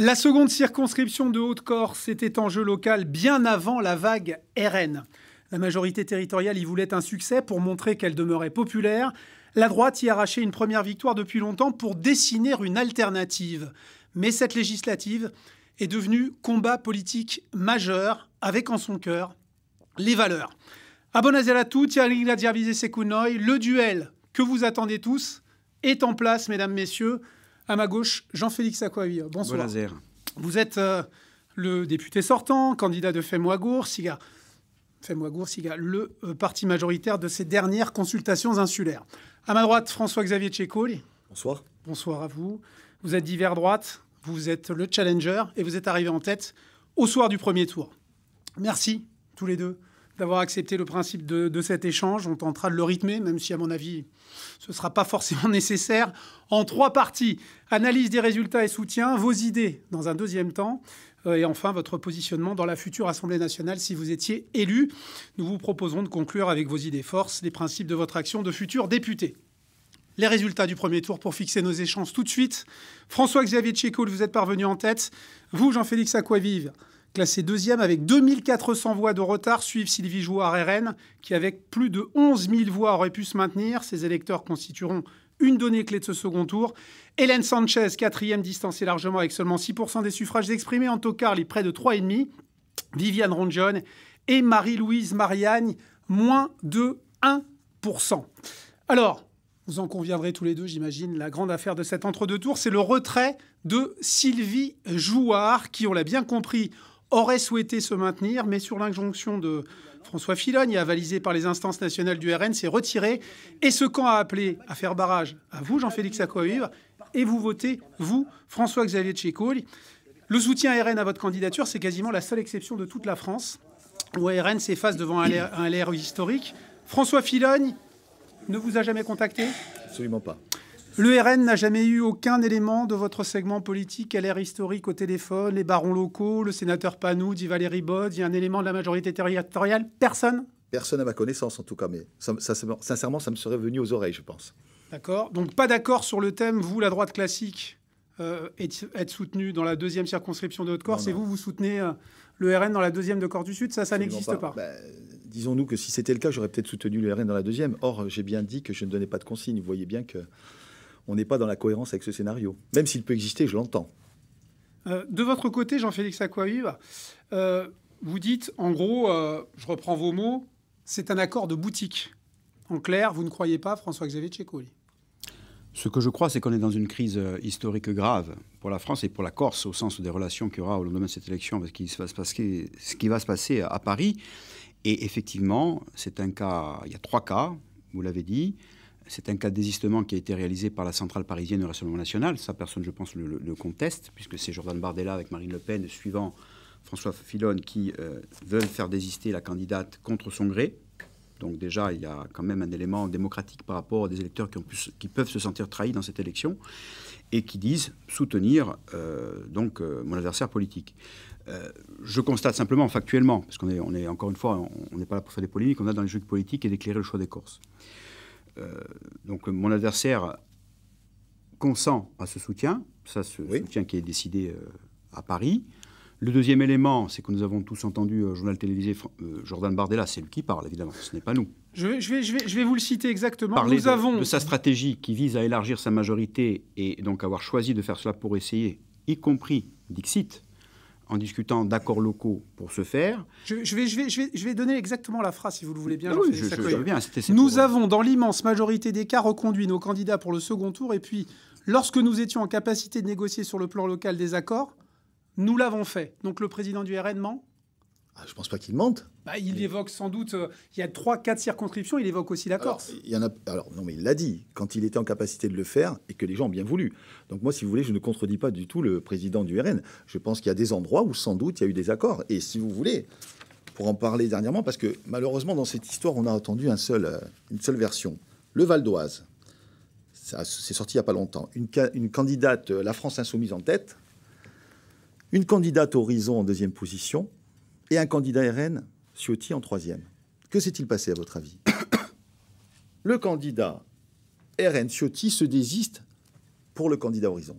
La seconde circonscription de Haute-Corse était en jeu local bien avant la vague RN. La majorité territoriale y voulait un succès pour montrer qu'elle demeurait populaire. La droite y arrachait une première victoire depuis longtemps pour dessiner une alternative. Mais cette législative est devenue combat politique majeur, avec en son cœur les valeurs. Abonazela tutti, alla diavise secunoi, le duel que vous attendez tous est en place, mesdames, messieurs. À ma gauche, Jean-Félix Acquaviva. Bonsoir. Bonsoir. Vous êtes le député sortant, candidat de Femu a Corsica, le parti majoritaire de ces dernières consultations insulaires. À ma droite, François-Xavier Ceccoli. Bonsoir. Bonsoir à vous. Vous êtes divers droite, vous êtes le challenger et vous êtes arrivé en tête au soir du premier tour. Merci, tous les deux, d'avoir accepté le principe de cet échange. On tentera de le rythmer, même si, à mon avis, ce ne sera pas forcément nécessaire. En trois parties, analyse des résultats et soutien, vos idées dans un deuxième temps, et enfin votre positionnement dans la future Assemblée nationale si vous étiez élu. Nous vous proposons de conclure avec vos idées forces, les principes de votre action de futur député. Les résultats du premier tour pour fixer nos échanges tout de suite. François-Xavier Ceccoli, vous êtes parvenu en tête. Vous, Jean-Félix Acquaviva, classé deuxième avec 2400 voix de retard, suivent Sylvie Jouardet-Renne, qui avec plus de 11 000 voix aurait pu se maintenir. Ses électeurs constitueront une donnée clé de ce second tour. Hélène Sanchez, quatrième, distancée largement avec seulement 6% des suffrages exprimés. En tocarli, près de 3,5. Viviane Ronjon et Marie-Louise Mariagne, moins de 1%. Alors, vous en conviendrez tous les deux, j'imagine, la grande affaire de cet entre-deux tours, c'est le retrait de Sylvie Jouard, qui, on l'a bien compris, aurait souhaité se maintenir, mais sur l'injonction de François Fillon, et avalisé par les instances nationales du RN, s'est retiré. Et ce camp a appelé à faire barrage à vous, Jean-Félix Acquaviva, et vous votez, vous, François-Xavier Ceccoli. Le soutien RN à votre candidature, c'est quasiment la seule exception de toute la France, où RN s'efface devant un LR historique. François Fillon ne vous a jamais contacté ? Absolument pas. Le RN n'a jamais eu aucun élément de votre segment politique, LR historique au téléphone, les barons locaux, le sénateur Panou, dit Valérie Bode, il y a un élément de la majorité territoriale, personne ? Personne à ma connaissance en tout cas, mais sincèrement, ça me serait venu aux oreilles, je pense. D'accord. Donc pas d'accord sur le thème, vous, la droite classique, êtes soutenue dans la deuxième circonscription de Haute-Corse et vous, vous soutenez le RN dans la deuxième de Corse du Sud, ça n'existe pas. Bah, disons-nous que si c'était le cas, j'aurais peut-être soutenu le RN dans la deuxième. Or, j'ai bien dit que je ne donnais pas de consigne, vous voyez bien que... on n'est pas dans la cohérence avec ce scénario. Même s'il peut exister, je l'entends. De votre côté, Jean-Félix Acquaviva, vous dites, en gros, je reprends vos mots, c'est un accord de boutique. En clair, vous ne croyez pas François-Xavier Ceccoli. Ce que je crois, c'est qu'on est dans une crise historique grave pour la France et pour la Corse, au sens des relations qu'il y aura au lendemain de cette élection, parce qu'il va se passer, ce qui va se passer à Paris. Et effectivement, c'est un cas, il y a trois cas, vous l'avez dit. C'est un cas de désistement qui a été réalisé par la centrale parisienne de Rassemblement national. Ça, personne, je pense, le conteste, puisque c'est Jordan Bardella avec Marine Le Pen, suivant François Fillon, qui veulent faire désister la candidate contre son gré. Donc déjà, il y a quand même un élément démocratique par rapport à des électeurs qui peuvent se sentir trahis dans cette élection et qui disent soutenir mon adversaire politique. Je constate simplement, factuellement, parce qu'on est, encore une fois, on n'est pas là pour faire des polémiques, on est dans les jeux politiques et d'éclairer le choix des Corses. Donc mon adversaire consent à ce soutien, soutien qui est décidé à Paris. Le deuxième élément, c'est que nous avons tous entendu au journal télévisé Jordan Bardella, c'est lui qui parle évidemment, ce n'est pas nous. Je vais vous le citer exactement. Parler de sa stratégie qui vise à élargir sa majorité et donc avoir choisi de faire cela pour essayer, y compris Dixit, en discutant d'accords locaux pour ce faire. Je vais donner exactement la phrase, si vous le voulez bien. Ah oui, je veux bien. Nous avons, dans l'immense majorité des cas, reconduit nos candidats pour le second tour. Et puis, lorsque nous étions en capacité de négocier sur le plan local des accords, nous l'avons fait. Donc le président du RN ment ? Je ne pense pas qu'il mente. Bah, il évoque sans doute... il y a 3-4 circonscriptions, il évoque aussi la Corse. Il y en a, non, mais il l'a dit, quand il était en capacité de le faire et que les gens ont bien voulu. Donc moi, si vous voulez, je ne contredis pas du tout le président du RN. Je pense qu'il y a des endroits où, sans doute, il y a eu des accords. Et si vous voulez, pour en parler dernièrement, parce que malheureusement, dans cette histoire, on a entendu une seule version. Le Val d'Oise, c'est sorti il n'y a pas longtemps. Une candidate, la France Insoumise en tête, une candidate Horizon en deuxième position, et un candidat RN, Ciotti, en troisième. Que s'est-il passé, à votre avis? Le candidat RN, Ciotti, se désiste pour le candidat Horizon.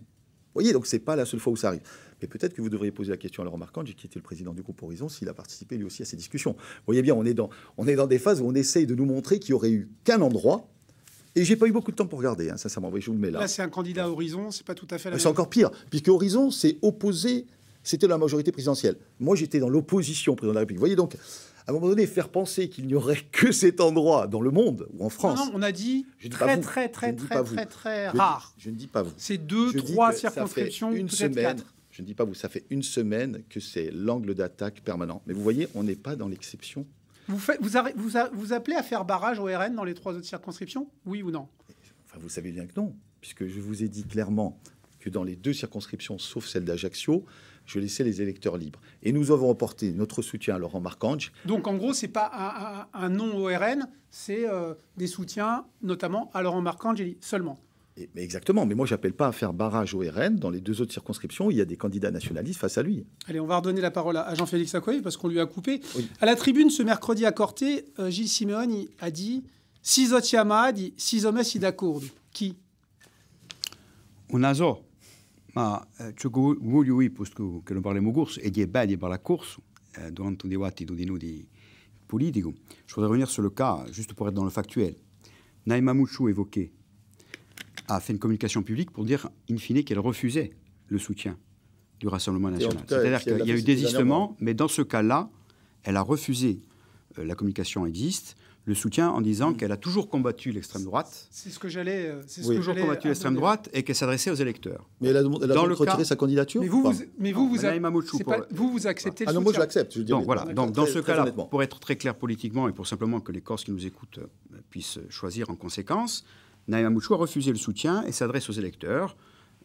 Vous voyez, donc ce n'est pas la seule fois où ça arrive. Mais peut-être que vous devriez poser la question à Laurent Marquand, qui était le président du groupe Horizon, s'il a participé lui aussi à ces discussions. Vous voyez bien, on est dans des phases où on essaye de nous montrer qu'il n'y aurait eu qu'un endroit. Et j'ai pas eu beaucoup de temps pour regarder, hein, sincèrement. Je vous le mets là. Là, c'est un candidat à Horizon, c'est pas tout à fait la même. C'est encore pire, puisque Horizon s'est opposé, c'était la majorité présidentielle. Moi, j'étais dans l'opposition au président de la République. Vous voyez donc, à un moment donné, faire penser qu'il n'y aurait que cet endroit dans le monde ou en France. Non, non, on a dit très, très, très rare. Je ne dis pas vous. C'est deux, trois circonscriptions, peut-être quatre. Je ne dis pas vous. Ça fait une semaine que c'est l'angle d'attaque permanent. Mais vous voyez, on n'est pas dans l'exception. Vous appelez à faire barrage au RN dans les trois autres circonscriptions, oui ou non? Enfin, vous savez bien que non, puisque je vous ai dit clairement que dans les deux circonscriptions, sauf celle d'Ajaccio, je laissais les électeurs libres. Et nous avons apporté notre soutien à Laurent Marquand. Donc, en gros, ce n'est pas un non au RN, c'est des soutiens, notamment à Laurent Marquand seulement. Et, mais exactement. Mais moi, je n'appelle pas à faire barrage au RN. Dans les deux autres circonscriptions, il y a des candidats nationalistes face à lui. Allez, on va redonner la parole à Jean-Félix Acquaviva parce qu'on lui a coupé. Oui. À la tribune, ce mercredi à Corté, Gilles Siméoni a dit « Si zotiama, si zomé, si d'accordo ». Qui? On a zo. Ma tchogouli, puisque non parlons gours, et di belli par la course, durant un dibattito di nudi politico. Je voudrais revenir sur le cas, juste pour être dans le factuel. Naïma Moutchou évoqué a fait une communication publique pour dire, in fine, qu'elle refusait le soutien du Rassemblement national. C'est-à-dire qu'il y a eu désistement, mais dans ce cas-là, elle a refusé, la communication existe, le soutien en disant qu'elle a toujours combattu l'extrême droite. C'est ce que j'allais... toujours combattu l'extrême droite et qu'elle s'adressait aux électeurs. Mais elle a retiré sa candidature. Mais vous acceptez le soutien. Ah non, moi je l'accepte. Donc voilà, dans ce cas-là, pour être très clair politiquement et pour simplement que les Corses qui nous écoutent puissent choisir en conséquence... Naïma Moutchou a refusé le soutien et s'adresse aux électeurs.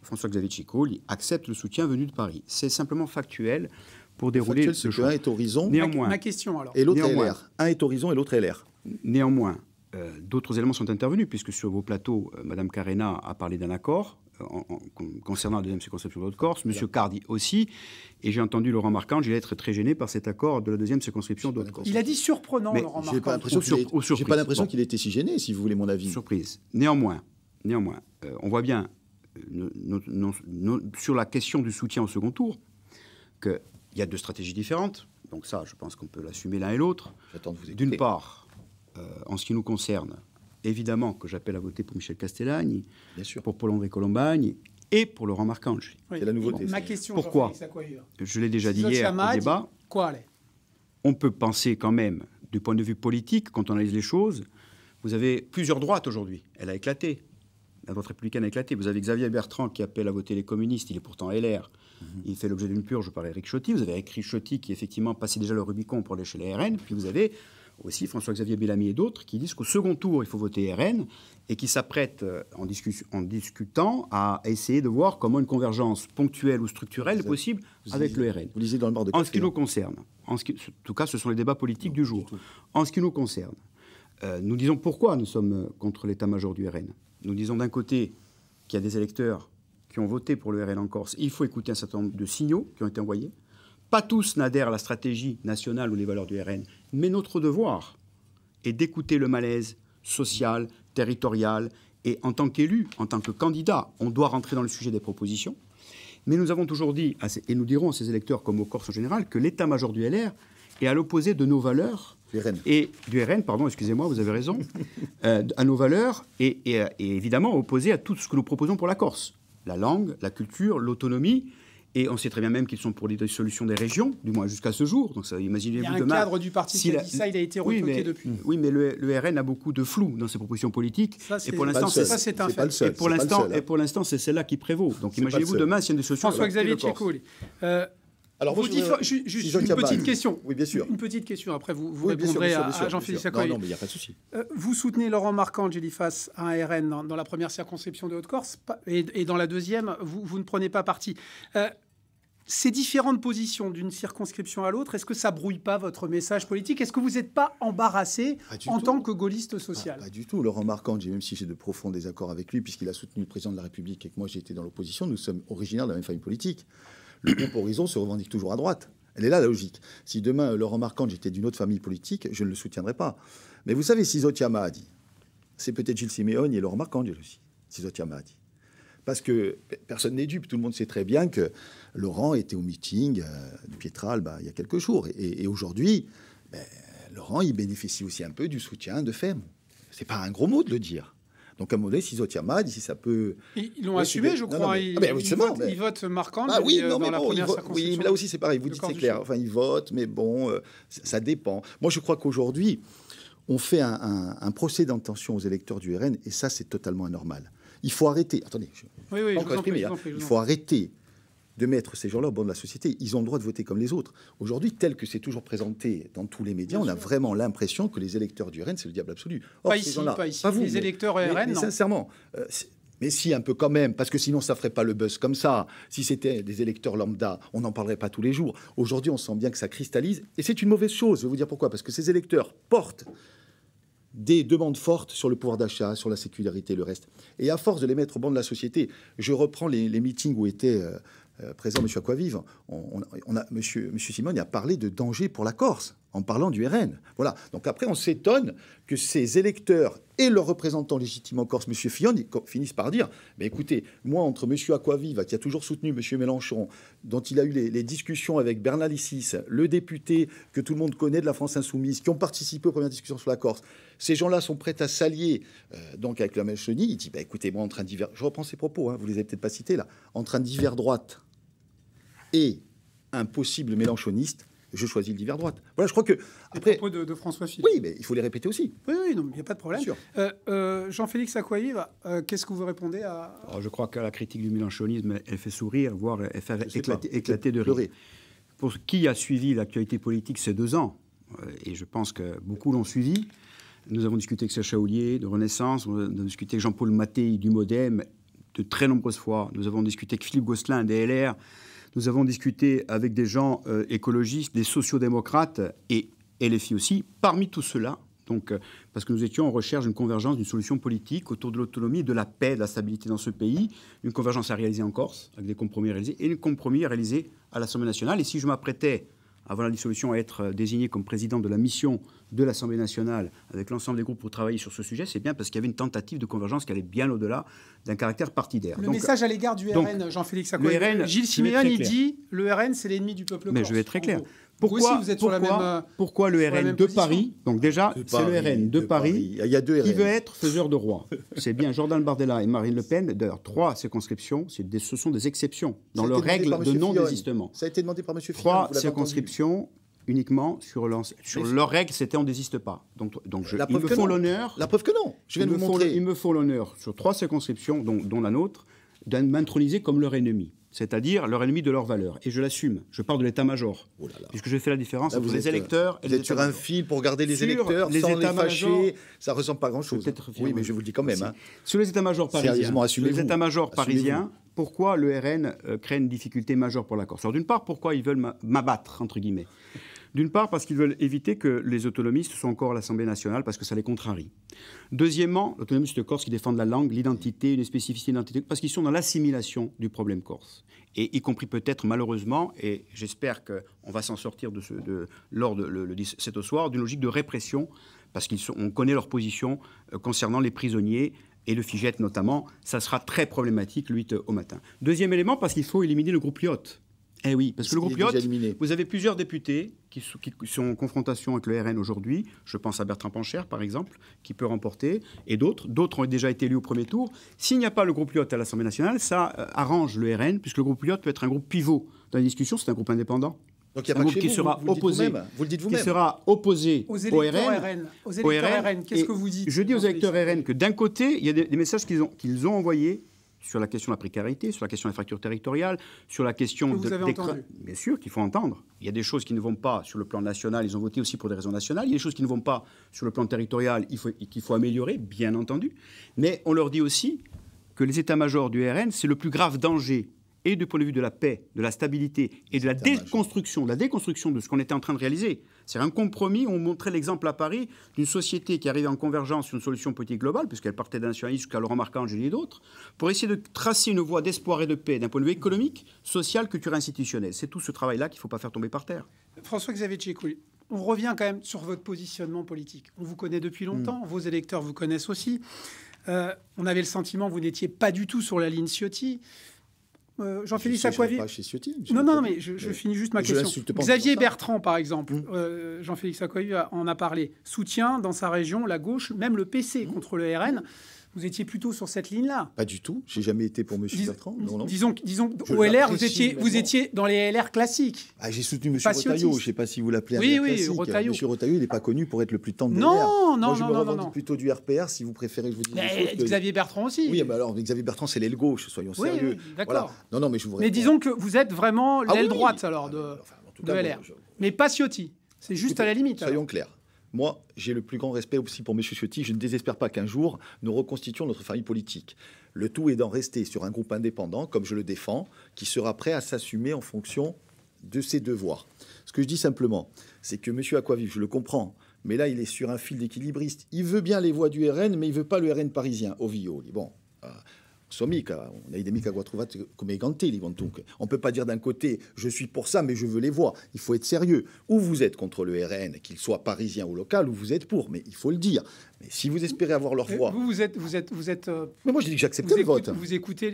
François-Xavier Ceccoli accepte le soutien venu de Paris. C'est simplement factuel pour dérouler le jeu. Un est Horizon, néanmoins, ma question alors. Et l'autre est LR. Un est Horizon et l'autre est LR. Néanmoins, d'autres éléments sont intervenus, puisque sur vos plateaux, Mme Carena a parlé d'un accord concernant la deuxième circonscription de Haute-Corse, M. Cardi aussi, et j'ai entendu Laurent Marquand, il a été très gêné par cet accord de la deuxième circonscription de Haute-Corse. Il a dit surprenant, mais Laurent Marquand. J'ai pas l'impression qu'il était si gêné, si vous voulez mon avis. Surprise. Néanmoins, on voit bien, sur la question du soutien au second tour, qu'il y a deux stratégies différentes, donc ça, je pense qu'on peut l'assumer l'un et l'autre. J'attends de vous écouter. D'une part, en ce qui nous concerne, évidemment que j'appelle à voter pour Michel Castellani, bien sûr, pour Paul-André Colombagne et pour Laurent Marquand. Oui. C'est la nouveauté. Bon, ma question, pourquoi? Je l'ai déjà dit hier au débat. Quoi, on peut penser quand même, du point de vue politique, quand on analyse les choses, vous avez plusieurs droites aujourd'hui. Elle a éclaté. La droite républicaine a éclaté. Vous avez Xavier Bertrand qui appelle à voter les communistes. Il est pourtant LR. Il fait l'objet d'une purge par Éric Ciotti. Vous avez Éric Ciotti qui, effectivement, passait déjà le Rubicon pour aller chez les RN. Puis vous avez... aussi François-Xavier Bellamy et d'autres, qui disent qu'au second tour, il faut voter RN et qui s'apprêtent, en discutant, à essayer de voir comment une convergence ponctuelle ou structurelle est possible avec le RN. Vous lisez dans le bord de... En ce qui nous concerne, en tout cas, ce sont les débats politiques du jour. En ce qui nous concerne, nous disons pourquoi nous sommes contre l'état-major du RN. Nous disons d'un côté qu'il y a des électeurs qui ont voté pour le RN en Corse. Il faut écouter un certain nombre de signaux qui ont été envoyés. Pas tous n'adhèrent à la stratégie nationale ou les valeurs du RN, mais notre devoir est d'écouter le malaise social, territorial, et en tant qu'élu, en tant que candidat, on doit rentrer dans le sujet des propositions. Mais nous avons toujours dit, et nous dirons à ces électeurs comme aux Corses en général, que l'état-major du LR est à l'opposé de nos valeurs, et du RN, pardon, excusez-moi, vous avez raison, à nos valeurs, et évidemment opposé à tout ce que nous proposons pour la Corse. La langue, la culture, l'autonomie... Et on sait très bien même qu'ils sont pour les solutions des régions, du moins jusqu'à ce jour. Donc ça, imaginez-vous demain. Il y a un cadre du parti qui a dit ça, il a été retoqué depuis. Oui, mais le RN a beaucoup de flou dans ses propositions politiques. Ça, et pour l'instant, c'est un fait. Et pour l'instant, c'est celle-là qui prévaut. Donc imaginez-vous demain s'il y a une solution. François-Xavier Ceccoli. Alors, juste une petite question. Oui, bien sûr. Une petite question. Après, vous répondrez à Jean-Félix Acquaviva. Non, mais il n'y a pas de souci. Vous soutenez Laurent Marquand, face à un RN dans la première circonscription de Haute-Corse et dans la deuxième, vous ne prenez pas parti. Ces différentes positions d'une circonscription à l'autre, est-ce que ça brouille pas votre message politique? Est-ce que vous n'êtes pas embarrassé en tant que gaulliste social? Pas du tout. Laurent Marquand, même si j'ai de profonds désaccords avec lui, puisqu'il a soutenu le président de la République et que moi j'étais dans l'opposition, nous sommes originaires de la même famille politique. Le groupe Horizon se revendique toujours à droite. Elle est là la logique. Si demain Laurent Marquand était d'une autre famille politique, je ne le soutiendrais pas. Mais vous savez, si Zotiama a dit, c'est peut-être Gilles Siméoni et Laurent Marquand aussi. Si Zotiama a dit. parce que personne n'est dupe. Tout le monde sait très bien que Laurent était au meeting de Pietral il y a quelques jours. Et aujourd'hui, Laurent, il bénéficie aussi un peu du soutien de Femme. C'est pas un gros mot de le dire. Donc, à un moment donné, s'ils ont Tiamad, si ça peut... Ils l'ont assumé, je crois. Non, mais... Ils votent Marquand. Ah oui, non, mais bon, oui, mais là aussi, c'est pareil. Vous dites, c'est clair. Enfin, ils votent, mais bon, ça dépend. Moi, je crois qu'aujourd'hui, on fait un procès d'intention aux électeurs du RN, et ça, c'est totalement anormal. Il faut arrêter... Attendez, il faut arrêter de mettre ces gens-là au banc de la société. Ils ont le droit de voter comme les autres. Aujourd'hui, tel que c'est toujours présenté dans tous les médias, on a vraiment l'impression que les électeurs du RN, c'est le diable absolu. Or, pas, ici, pas ici, pas vous, les électeurs RN, mais non. Sincèrement, mais si, un peu quand même, parce que sinon, ça ferait pas le buzz comme ça. Si c'était des électeurs lambda, on n'en parlerait pas tous les jours. Aujourd'hui, on sent bien que ça cristallise. Et c'est une mauvaise chose. Je vais vous dire pourquoi. Parce que ces électeurs portent des demandes fortes sur le pouvoir d'achat, sur la sécurité, le reste. Et à force de les mettre au banc de la société, je reprends les meetings où était... présent, M. Acquaviva, M. Siméoni a parlé de danger pour la Corse en parlant du RN. Voilà. Donc après, on s'étonne que ces électeurs et leurs représentants légitimes en Corse, M. Fillon, finissent par dire « Mais écoutez, moi, entre M. Acquaviva, qui a toujours soutenu M. Mélenchon, dont il a eu les discussions avec Bernalicis, le député que tout le monde connaît de la France insoumise, qui ont participé aux premières discussions sur la Corse, ces gens-là sont prêts à s'allier donc avec la même chenille. » Il dit « Écoutez, moi, entre un divers... » Je reprends ses propos, hein, vous les avez peut-être pas cités, là. « Entre un divers droite... » et un possible mélenchoniste, je choisis le divers droite. Voilà, je crois que... Après... Les propos de François Fillon. Oui, mais il faut les répéter aussi. Oui, oui, non, il n'y a pas de problème. Jean-Félix Acquaviva, qu'est-ce que vous répondez à... Alors, je crois que la critique du mélenchonisme, elle fait sourire, voire elle fait éclater de rire. Pour qui a suivi l'actualité politique ces 2 ans, et je pense que beaucoup l'ont suivi, nous avons discuté avec Sacha Ollier de Renaissance, on a discuté avec Jean-Paul Mattei du Modem de très nombreuses fois, nous avons discuté avec Philippe Gosselin des LR, nous avons discuté avec des gens écologistes, des sociodémocrates et LFI aussi. Parmi tout cela, donc, parce que nous étions en recherche d'une convergence, d'une solution politique autour de l'autonomie, de la paix, de la stabilité dans ce pays, une convergence à réaliser en Corse, avec des compromis réalisés, et une compromis réalisée à l'Assemblée nationale. Et si je m'apprêtais, avant la dissolution, à être désigné comme président de la mission de l'Assemblée nationale, avec l'ensemble des groupes pour travailler sur ce sujet, c'est bien parce qu'il y avait une tentative de convergence qui allait bien au-delà d'un caractère partidaire. Le donc, message à l'égard du RN, Jean-Félix Acquaviva. Gilles Siméoni dit « Le RN, c'est l'ennemi du peuple corse ». Mais je vais être très clair. Pourquoi le RN de Paris ? Donc déjà, c'est le RN de Paris qui veut être faiseur de roi. C'est bien Jordan Bardella et Marine Le Pen. D'ailleurs, 3 circonscriptions, ce sont des exceptions dans leur règle de non-désistement. Ça a été demandé par M. Fillon. 3 circonscriptions uniquement sur leur règle, c'était on ne désiste pas. Donc ils me font l'honneur. La preuve que non. Je viens de vous montrer. Ils me font l'honneur sur 3 circonscriptions, dont la nôtre, de m'introniser comme leur ennemi. C'est-à-dire leur ennemi de leur valeur. Et je l'assume. Je parle de l'état-major. Oh là là. Puisque je fais la différence entre les électeurs et les états-majors. Vous êtes sur un fil pour garder les électeurs sans les fâcher. Ça ne ressemble pas à grand-chose. Oui, mais je vous le dis quand même. Hein. Sur les états-majors parisiens, pourquoi le RN crée une difficulté majeure pour la Corse? Alors d'une part, pourquoi ils veulent m'abattre, entre guillemets? D'une part, parce qu'ils veulent éviter que les autonomistes soient encore à l'Assemblée nationale, parce que ça les contrarie. Deuxièmement, l'autonomiste corse qui défend la langue, l'identité, une spécificité d'identité, parce qu'ils sont dans l'assimilation du problème corse. Et y compris peut-être, malheureusement, et j'espère qu'on va s'en sortir cet au soir, d'une logique de répression, parce qu'on connaît leur position concernant les prisonniers, et le Figet notamment, ça sera très problématique le 8 au matin. Deuxième élément, parce qu'il faut éliminer le groupe LIOT. Eh oui, parce que le groupe LIOT, vous avez plusieurs députés qui sont en confrontation avec le RN aujourd'hui. Je pense à Bertrand Pancher, par exemple, qui peut remporter, et d'autres. D'autres ont déjà été élus au premier tour. S'il n'y a pas le groupe LIOT à l'Assemblée nationale, ça arrange le RN, puisque le groupe LIOT peut être un groupe pivot dans la discussion. C'est un groupe indépendant. Donc il n'y a pas que qui sera opposé aux électeurs RN. Qu'est-ce que vous dites? Je dis aux électeurs RN que d'un côté, il y a des messages qu'ils ont envoyés sur la question de la précarité, sur la question des fractures territoriales, sur la question bien sûr qu'il faut entendre. Il y a des choses qui ne vont pas sur le plan national, ils ont voté aussi pour des raisons nationales. Il y a des choses qui ne vont pas sur le plan territorial, qu'il faut améliorer, bien entendu. Mais on leur dit aussi que les états-majors du RN, c'est le plus grave danger, et du point de vue de la paix, de la stabilité et de la déconstruction de ce qu'on était en train de réaliser. C'est un compromis, on montrait l'exemple à Paris d'une société qui arrivait en convergence sur une solution politique globale, puisqu'elle partait d'un nationalisme jusqu'à Laurent Marquand, et d'autres, pour essayer de tracer une voie d'espoir et de paix d'un point de vue économique, social, culturel, institutionnel. C'est tout ce travail-là qu'il ne faut pas faire tomber par terre. François-Xavier Ceccoli, on revient quand même sur votre positionnement politique. On vous connaît depuis longtemps, vos électeurs vous connaissent aussi. On avait le sentiment que vous n'étiez pas du tout sur la ligne Ciotti. Jean-Félix Acquaviva. Non, non, mais je finis juste ma question. Xavier Bertrand, par exemple, Jean-Félix Acquaviva en a parlé. Soutien dans sa région, la gauche, même le PC contre le RN. Vous étiez plutôt sur cette ligne-là? Pas du tout. J'ai jamais été pour M. Bertrand. Non, non. Disons au LR, vous étiez dans les LR classiques. Ah, j'ai soutenu M. Retailleau. Je ne sais pas si vous l'appelez. Oui, oui, Retailleau. M. Retailleau, il n'est pas connu pour être le plus tendre de LR. Non, non, non. Je me revendique plutôt du RPR, si vous préférez que je vous dise. Mais Xavier Bertrand aussi. Oui, mais alors Xavier Bertrand, c'est l'aile gauche, soyons sérieux. D'accord. Non, non, mais je vous. Mais disons que vous êtes vraiment l'aile droite alors de LR. Mais pas Ciotti. C'est juste à la limite. Soyons clairs. Moi, j'ai le plus grand respect aussi pour M. Ciotti. Je ne désespère pas qu'un jour, nous reconstituions notre famille politique. Le tout est d'en rester sur un groupe indépendant, comme je le défends, qui sera prêt à s'assumer en fonction de ses devoirs. Ce que je dis simplement, c'est que M. Acquaviva, je le comprends, mais là, il est sur un fil d'équilibriste. Il veut bien les voix du RN, mais il ne veut pas le RN parisien. Ovio, bon... On a des mica guatrovate comme éganté, donc on ne peut pas dire d'un côté je suis pour ça mais je veux les voir. Il faut être sérieux. Ou vous êtes contre le RN, qu'il soit parisien ou local, ou vous êtes pour. Mais il faut le dire. Mais si vous espérez avoir leur voix, vous êtes. Mais moi je dis que j'accepte le vote. Vous écoutez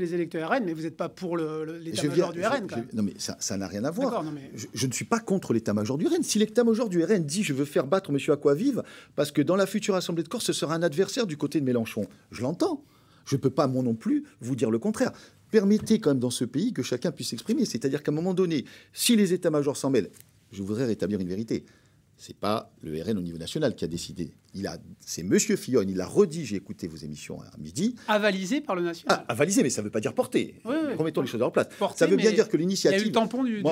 les électeurs RN, mais vous n'êtes pas pour l'état-major du RN. Non mais ça n'a rien à voir. Mais... Je ne suis pas contre l'état-major du RN. Si l'état-major du RN dit je veux faire battre Monsieur Acquaviva parce que dans la future Assemblée de Corse ce sera un adversaire du côté de Mélenchon, je l'entends. Je ne peux pas, moi non plus, vous dire le contraire. Permettez quand même dans ce pays que chacun puisse s'exprimer. C'est-à-dire qu'à un moment donné, si les états-majors s'en mêlent, je voudrais rétablir une vérité. Ce n'est pas le RN au niveau national qui a décidé. C'est M. Fillon, il a redit, j'ai écouté vos émissions à midi. Avalisé par le national. Ah, avalisé, mais ça ne veut pas dire porté. Oui, oui, remettons les choses en place. Porté, ça veut bien dire que l'initiative... Il y a eu le tampon du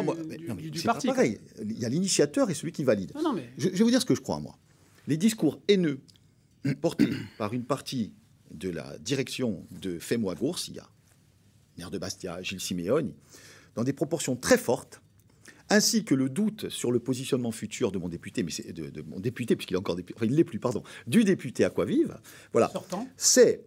parti. C'est pareil. Il y a l'initiateur et celui qui valide. Non, non, mais... je vais vous dire ce que je crois, moi. Les discours haineux portés par une partie... de la direction de Femu a Corsica, maire de Bastia, Gilles Siméoni, dans des proportions très fortes, ainsi que le doute sur le positionnement futur de mon député, mais c'est de mon député, puisqu'il est encore député, enfin, il l'est plus, pardon, du député Acquaviva. Voilà. C'est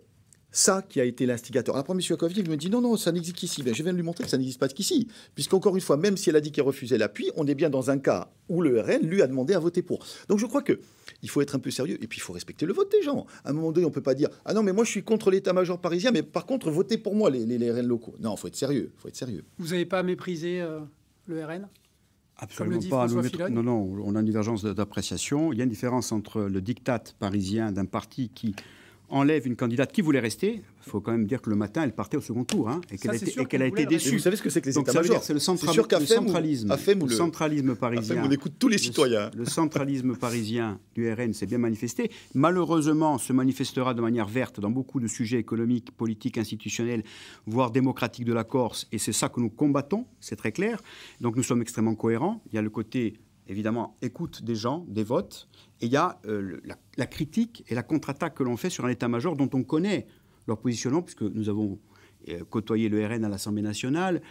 ça qui a été l'instigateur. Après, M. Acquaviva me dit non, non, ça n'existe qu'ici. Ben, je viens de lui montrer que ça n'existe pas qu'ici. Puisqu'encore une fois, même si elle a dit qu'elle refusait l'appui, on est bien dans un cas où le RN lui a demandé à voter pour. Donc je crois que il faut être un peu sérieux et puis il faut respecter le vote des gens. À un moment donné, on ne peut pas dire « Ah non, mais moi je suis contre l'état-major parisien, mais par contre, votez pour moi les RN locaux ». Non, il faut être sérieux, faut être sérieux. Vous n'avez pas méprisé le RN ? Absolument pas. Non, non, on a une divergence d'appréciation. Il y a une différence entre le diktat parisien d'un parti qui... enlève une candidate qui voulait rester. Il faut quand même dire que le matin, elle partait au second tour hein, et qu'elle a été déçue. Vous savez ce que c'est que les états-majors? C'est le centralisme parisien. On écoute tous les citoyens. Le centralisme parisien du RN s'est bien manifesté. Malheureusement, se manifestera de manière verte dans beaucoup de sujets économiques, politiques, institutionnels, voire démocratiques de la Corse. Et c'est ça que nous combattons, c'est très clair. Donc nous sommes extrêmement cohérents. Il y a le côté... évidemment, écoute des gens, des votes, et il y a la critique et la contre-attaque que l'on fait sur un état-major dont on connaît leur positionnement, puisque nous avons côtoyé le RN à l'Assemblée nationale.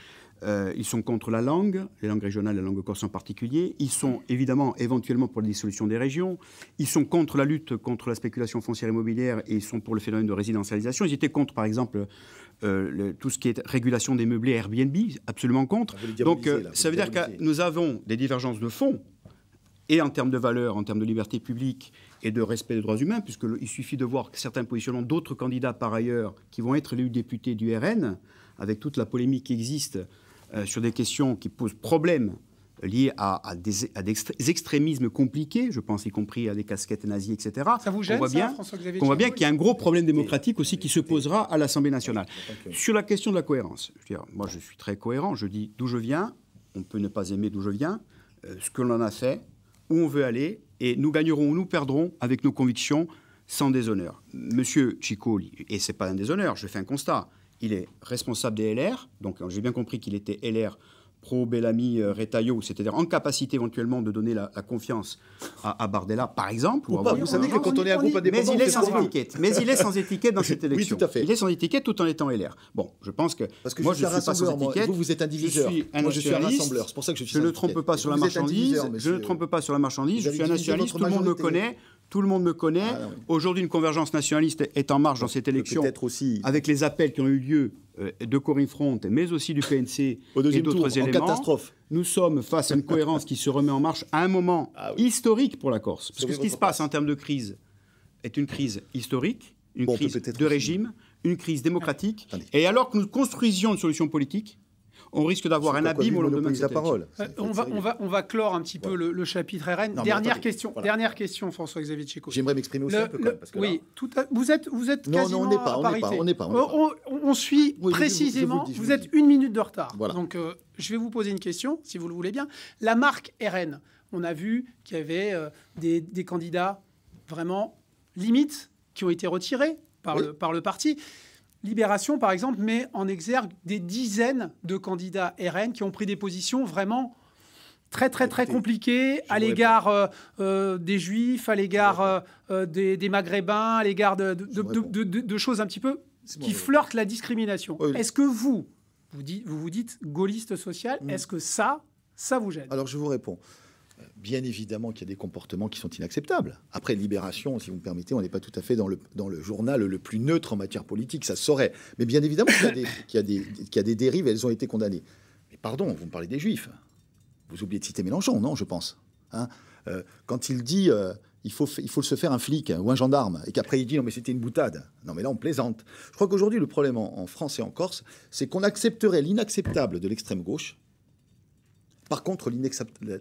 Ils sont contre la langue, les langues régionales, la langue corse en particulier. Ils sont évidemment éventuellement pour la dissolution des régions. Ils sont contre la lutte contre la spéculation foncière immobilière et ils sont pour le phénomène de résidentialisation. Ils étaient contre, par exemple, tout ce qui est régulation des meublés Airbnb, absolument contre. Donc ça veut dire que nous avons des divergences de fond et en termes de valeurs, en termes de liberté publique et de respect des droits humains, puisqu'il suffit de voir certains positionnements d'autres candidats par ailleurs qui vont être élus députés du RN, avec toute la polémique qui existe sur des questions qui posent problème liées à des extrémismes compliqués, je pense y compris à des casquettes nazies, etc. Ça vous gêne, François-Xavier? On voit bien qu'il y a un gros problème démocratique aussi qui se posera à l'Assemblée nationale. Sur la question de la cohérence, je veux dire, moi je suis très cohérent, je dis d'où je viens, on peut ne pas aimer d'où je viens, ce que l'on a fait, où on veut aller, et nous gagnerons ou nous perdrons avec nos convictions sans déshonneur. Monsieur Tchicouli, et ce n'est pas un déshonneur, je fais un constat, il est responsable des LR, donc j'ai bien compris qu'il était LR pro Bellamy Retailleau, c'est-à-dire en capacité éventuellement de donner la confiance à Bardella, par exemple. Ou pas, vous savez que quand on est un groupe indépendant... Mais il est sans étiquette. Mais il est sans étiquette dans cette élection. Oui, tout à fait. Il est sans étiquette tout en étant LR. Bon, je pense que... Parce que moi, je ne suis pas sans étiquette. Vous êtes un diviseur. Moi, je suis un rassembleur. C'est pour ça que je suis sans étiquette. Je ne trompe pas sur la marchandise. Je ne trompe pas sur la marchandise. Je suis un nationaliste. Tout le monde me connaît. Tout le monde me connaît. Ah, aujourd'hui, une convergence nationaliste est en marche dans cette élection, aussi, avec les appels qui ont eu lieu de Corinne-Front, mais aussi du PNC et d'autres éléments. Catastrophe. Nous sommes face à une cohérence qui se remet en marche à un moment historique pour la Corse. Parce que ce qui se passe en termes de crise est une crise historique. une crise de régime, une crise démocratique. Attendez. Et alors que nous construisions une solution politique, on risque d'avoir un abîme au lendemain de cette parole. On va clore un petit peu le chapitre RN. Non, dernière question, François-Xavier Ceccoli. J'aimerais m'exprimer aussi un peu. Parce que oui, vous êtes quasiment à parité. Non, on n'est pas. On suit précisément. Vous êtes 1 minute de retard. Voilà. Donc, je vais vous poser une question, si vous le voulez bien. La marque RN. On a vu qu'il y avait des candidats vraiment limites qui ont été retirés par le parti. Libération, par exemple, met en exergue des dizaines de candidats RN qui ont pris des positions vraiment très compliquées à l'égard des Juifs, à l'égard des Maghrébins, à l'égard de choses un petit peu qui flirtent la discrimination. Oui. Est-ce que vous vous dites gaulliste social, est-ce que ça vous gêne? Alors, je vous réponds. Bien évidemment qu'il y a des comportements qui sont inacceptables. Après, Libération, si vous me permettez, on n'est pas tout à fait dans le journal le plus neutre en matière politique, ça se saurait. Mais bien évidemment qu'il y a des dérives, elles ont été condamnées. Mais pardon, vous me parlez des Juifs. Vous oubliez de citer Mélenchon, non, je pense. Hein, quand il dit il faut se faire un flic ou un gendarme, et qu'après il dit non mais c'était une boutade. Non mais là on plaisante. Je crois qu'aujourd'hui le problème en France et en Corse, c'est qu'on accepterait l'inacceptable de l'extrême gauche. Par contre,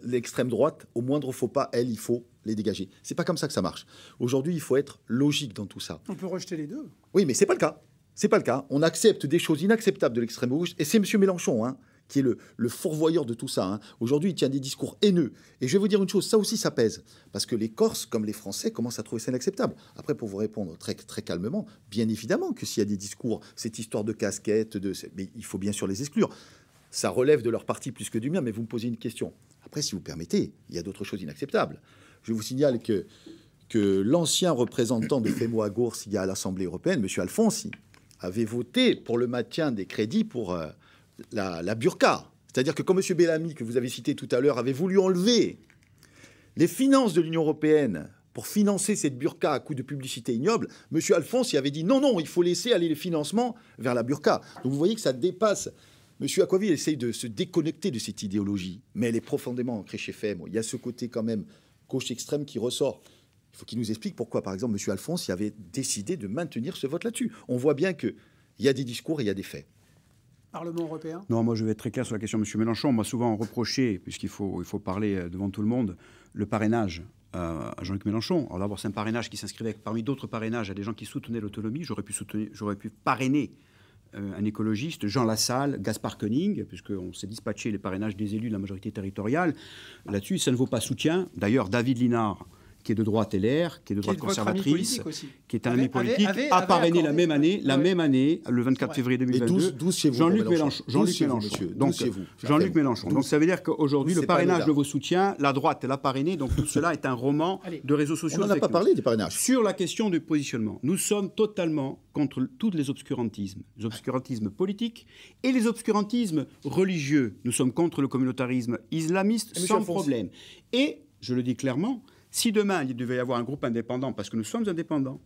l'extrême droite, au moindre faux pas, elle, il faut les dégager. C'est pas comme ça que ça marche. Aujourd'hui, il faut être logique dans tout ça. On peut rejeter les deux. Oui, mais c'est pas le cas. C'est pas le cas. On accepte des choses inacceptables de l'extrême gauche, et c'est M. Mélenchon qui est le fourvoyeur de tout ça. Aujourd'hui, il tient des discours haineux. Et je vais vous dire une chose, ça aussi, ça pèse, parce que les Corses, comme les Français, commencent à trouver ça inacceptable. Après, pour vous répondre très calmement, bien évidemment que s'il y a des discours, cette histoire de casquette, mais il faut bien sûr les exclure. Ça relève de leur parti plus que du mien, mais vous me posez une question. Après, si vous permettez, il y a d'autres choses inacceptables. Je vous signale que l'ancien représentant de Femu a Corsica à l'Assemblée européenne, M. Alfonsi, avait voté pour le maintien des crédits pour la burqa. C'est-à-dire que quand M. Bellamy, que vous avez cité tout à l'heure, avait voulu enlever les finances de l'Union européenne pour financer cette burqa à coup de publicité ignoble, M. Alfonsi avait dit non, il faut laisser aller les financements vers la burqa. Donc vous voyez que ça dépasse... Monsieur Acquaviva essaye de se déconnecter de cette idéologie, mais elle est profondément ancrée chez Femu. Il y a ce côté quand même gauche extrême qui ressort. Il faut qu'il nous explique pourquoi, par exemple, Monsieur Alfonsi avait décidé de maintenir ce vote là-dessus. On voit bien qu'il y a des discours et il y a des faits. Parlement européen. Non, moi je vais être très clair sur la question de M. Mélenchon. On m'a souvent reproché, puisqu'il faut parler devant tout le monde, le parrainage à Jean-Luc Mélenchon. Alors d'abord, c'est un parrainage qui s'inscrivait parmi d'autres parrainages à des gens qui soutenaient l'autonomie. J'aurais pu parrainer un écologiste, Jean Lassalle, Gaspard Koenig, puisqu'on s'est dispatché les parrainages des élus de la majorité territoriale. Là-dessus, ça ne vaut pas soutien. D'ailleurs, David Linard, qui est de droite LR, qui est de droite conservatrice, qui est un ami politique, a parrainé la même année, le 24 février 2022, Jean-Luc Mélenchon. Jean-Luc Mélenchon. Donc ça veut dire qu'aujourd'hui, le parrainage de vos soutiens, la droite l'a parrainé, donc tout cela est un roman de réseaux sociaux. On n'a pas parlé des parrainages. Sur la question du positionnement, nous sommes totalement contre tous les obscurantismes politiques et les obscurantismes religieux. Nous sommes contre le communautarisme islamiste sans problème. Et, je le dis clairement, si demain, il devait y avoir un groupe indépendant, parce que nous sommes indépendants,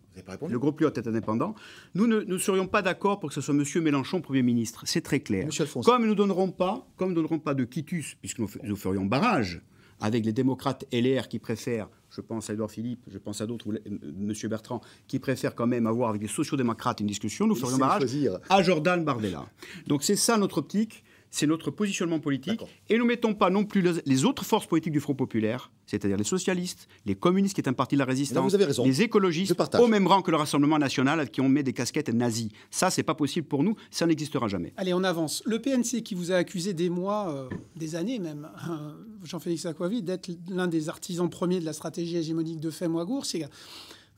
le groupe LIOT est indépendant, nous ne serions pas d'accord pour que ce soit M. Mélenchon Premier ministre. C'est très clair. Comme nous ne donnerons pas de quitus, puisque nous ferions barrage avec les démocrates LR qui préfèrent, je pense à Édouard Philippe, je pense à d'autres, M. Bertrand, qui préfèrent quand même avoir avec les sociodémocrates une discussion, nous ferions barrage à Jordan Bardella. Donc c'est ça notre optique. C'est notre positionnement politique. Et nous ne mettons pas non plus les autres forces politiques du Front populaire, c'est-à-dire les socialistes, les communistes, qui est un parti de la résistance, les écologistes, au même rang que le Rassemblement national, à qui on met des casquettes nazis. Ça, ce n'est pas possible pour nous. Ça n'existera jamais. Allez, on avance. Le PNC qui vous a accusé des mois, des années même, Jean-Félix Acquaviva, d'être l'un des artisans premiers de la stratégie hégémonique de Femu a Corsica,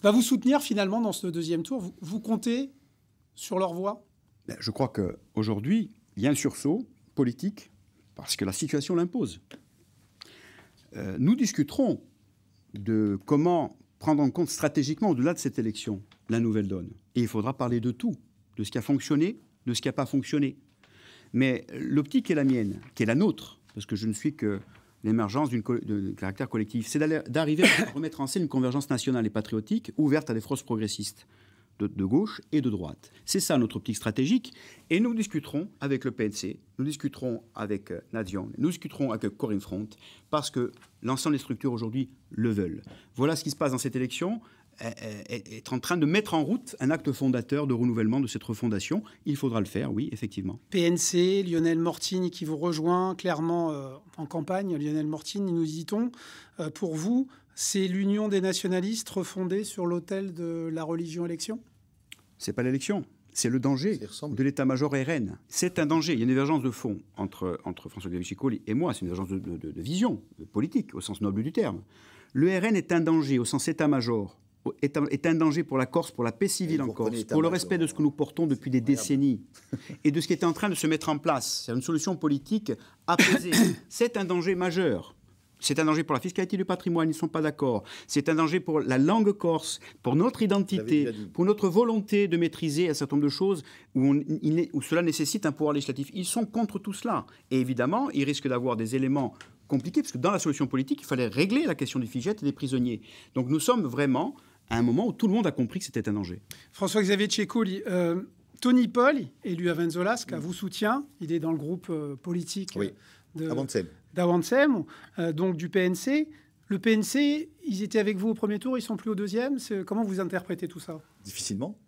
va vous soutenir finalement dans ce deuxième tour. Vous comptez sur leur voix? Je crois qu'aujourd'hui, il y a un sursaut politique, parce que la situation l'impose. Nous discuterons de comment prendre en compte stratégiquement, au-delà de cette élection, la nouvelle donne. Et il faudra parler de tout, de ce qui a fonctionné, de ce qui n'a pas fonctionné. Mais l'optique est la mienne, qui est la nôtre, parce que je ne suis que l'émergence d'un caractère collectif. C'est d'arriver à remettre en scène une convergence nationale et patriotique ouverte à des forces progressistes de gauche et de droite. C'est ça notre optique stratégique. Et nous discuterons avec le PNC, nous discuterons avec Nadion, nous discuterons avec Corinne Front, parce que l'ensemble des structures aujourd'hui le veulent. Voilà ce qui se passe dans cette élection. est en train de mettre en route un acte fondateur de renouvellement de cette refondation. Il faudra le faire, oui, effectivement. PNC, Lionel Mortine qui vous rejoint clairement en campagne. Lionel Mortine, nous dit-on, pour vous, c'est l'union des nationalistes refondée sur l'autel de la religion-élection? C'est pas l'élection. C'est le danger de l'état-major RN. C'est un danger. Il y a une divergence de fond entre François-Xavier Ceccoli et moi. C'est une divergence de vision politique, au sens noble du terme. Le RN est un danger, au sens état-major, est un danger pour la Corse, pour la paix civile en Corse, pour le respect de ce que nous portons depuis des décennies et de ce qui est en train de se mettre en place. C'est une solution politique apaisée. C'est un danger majeur. C'est un danger pour la fiscalité du patrimoine, ils ne sont pas d'accord. C'est un danger pour la langue corse, pour notre identité, pour notre volonté de maîtriser un certain nombre de choses où cela nécessite un pouvoir législatif. Ils sont contre tout cela. Et évidemment, ils risquent d'avoir des éléments compliqués, parce que dans la solution politique, il fallait régler la question des figettes et des prisonniers. Donc nous sommes vraiment à un moment où tout le monde a compris que c'était un danger. François-Xavier Ceccoli, Tony Paul, élu à Venzolasque, vous soutient. Il est dans le groupe politique d'Avancem, donc du PNC. Le PNC, ils étaient avec vous au premier tour, ils ne sont plus au deuxième. Comment vous interprétez tout ça? Difficilement.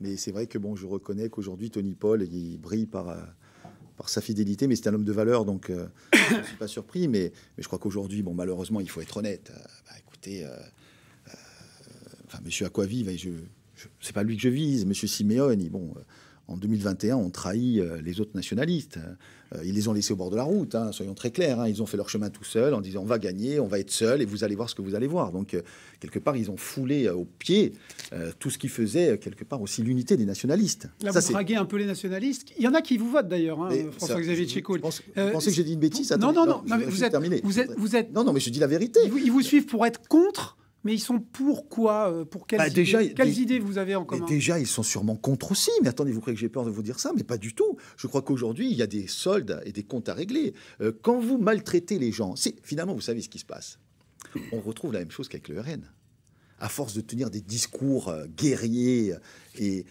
Mais c'est vrai que bon, je reconnais qu'aujourd'hui, Tony Paul, il brille par sa fidélité, mais c'est un homme de valeur, donc je ne suis pas surpris. Mais je crois qu'aujourd'hui, bon, malheureusement, il faut être honnête. Écoutez, monsieur Acquaviva, c'est pas lui que je vise, monsieur Siméoni, bon... En 2021, on trahit les autres nationalistes. Ils les ont laissés au bord de la route, hein, soyons très clairs. Hein. Ils ont fait leur chemin tout seuls en disant « on va gagner, on va être seuls et vous allez voir ce que vous allez voir ». Donc, quelque part, ils ont foulé au pied tout ce qui faisait, quelque part, aussi l'unité des nationalistes. Là, ça, vous draguez un peu les nationalistes. Il y en a qui vous votent, d'ailleurs, hein, François-Xavier Ceccoli. Vous pensez que j'ai dit une bêtise? Attends, non, mais vous êtes... Non, non, mais je dis la vérité. Ils vous suivent pour être contre. Mais ils sont pour quoi? Pour quelles idées vous avez en commun? Déjà, ils sont sûrement contre aussi. Mais attendez, vous croyez que j'ai peur de vous dire ça? Mais pas du tout. Je crois qu'aujourd'hui, il y a des soldes et des comptes à régler. Quand vous maltraitez les gens, finalement, vous savez ce qui se passe. On retrouve la même chose qu'avec le RN. À force de tenir des discours guerriers et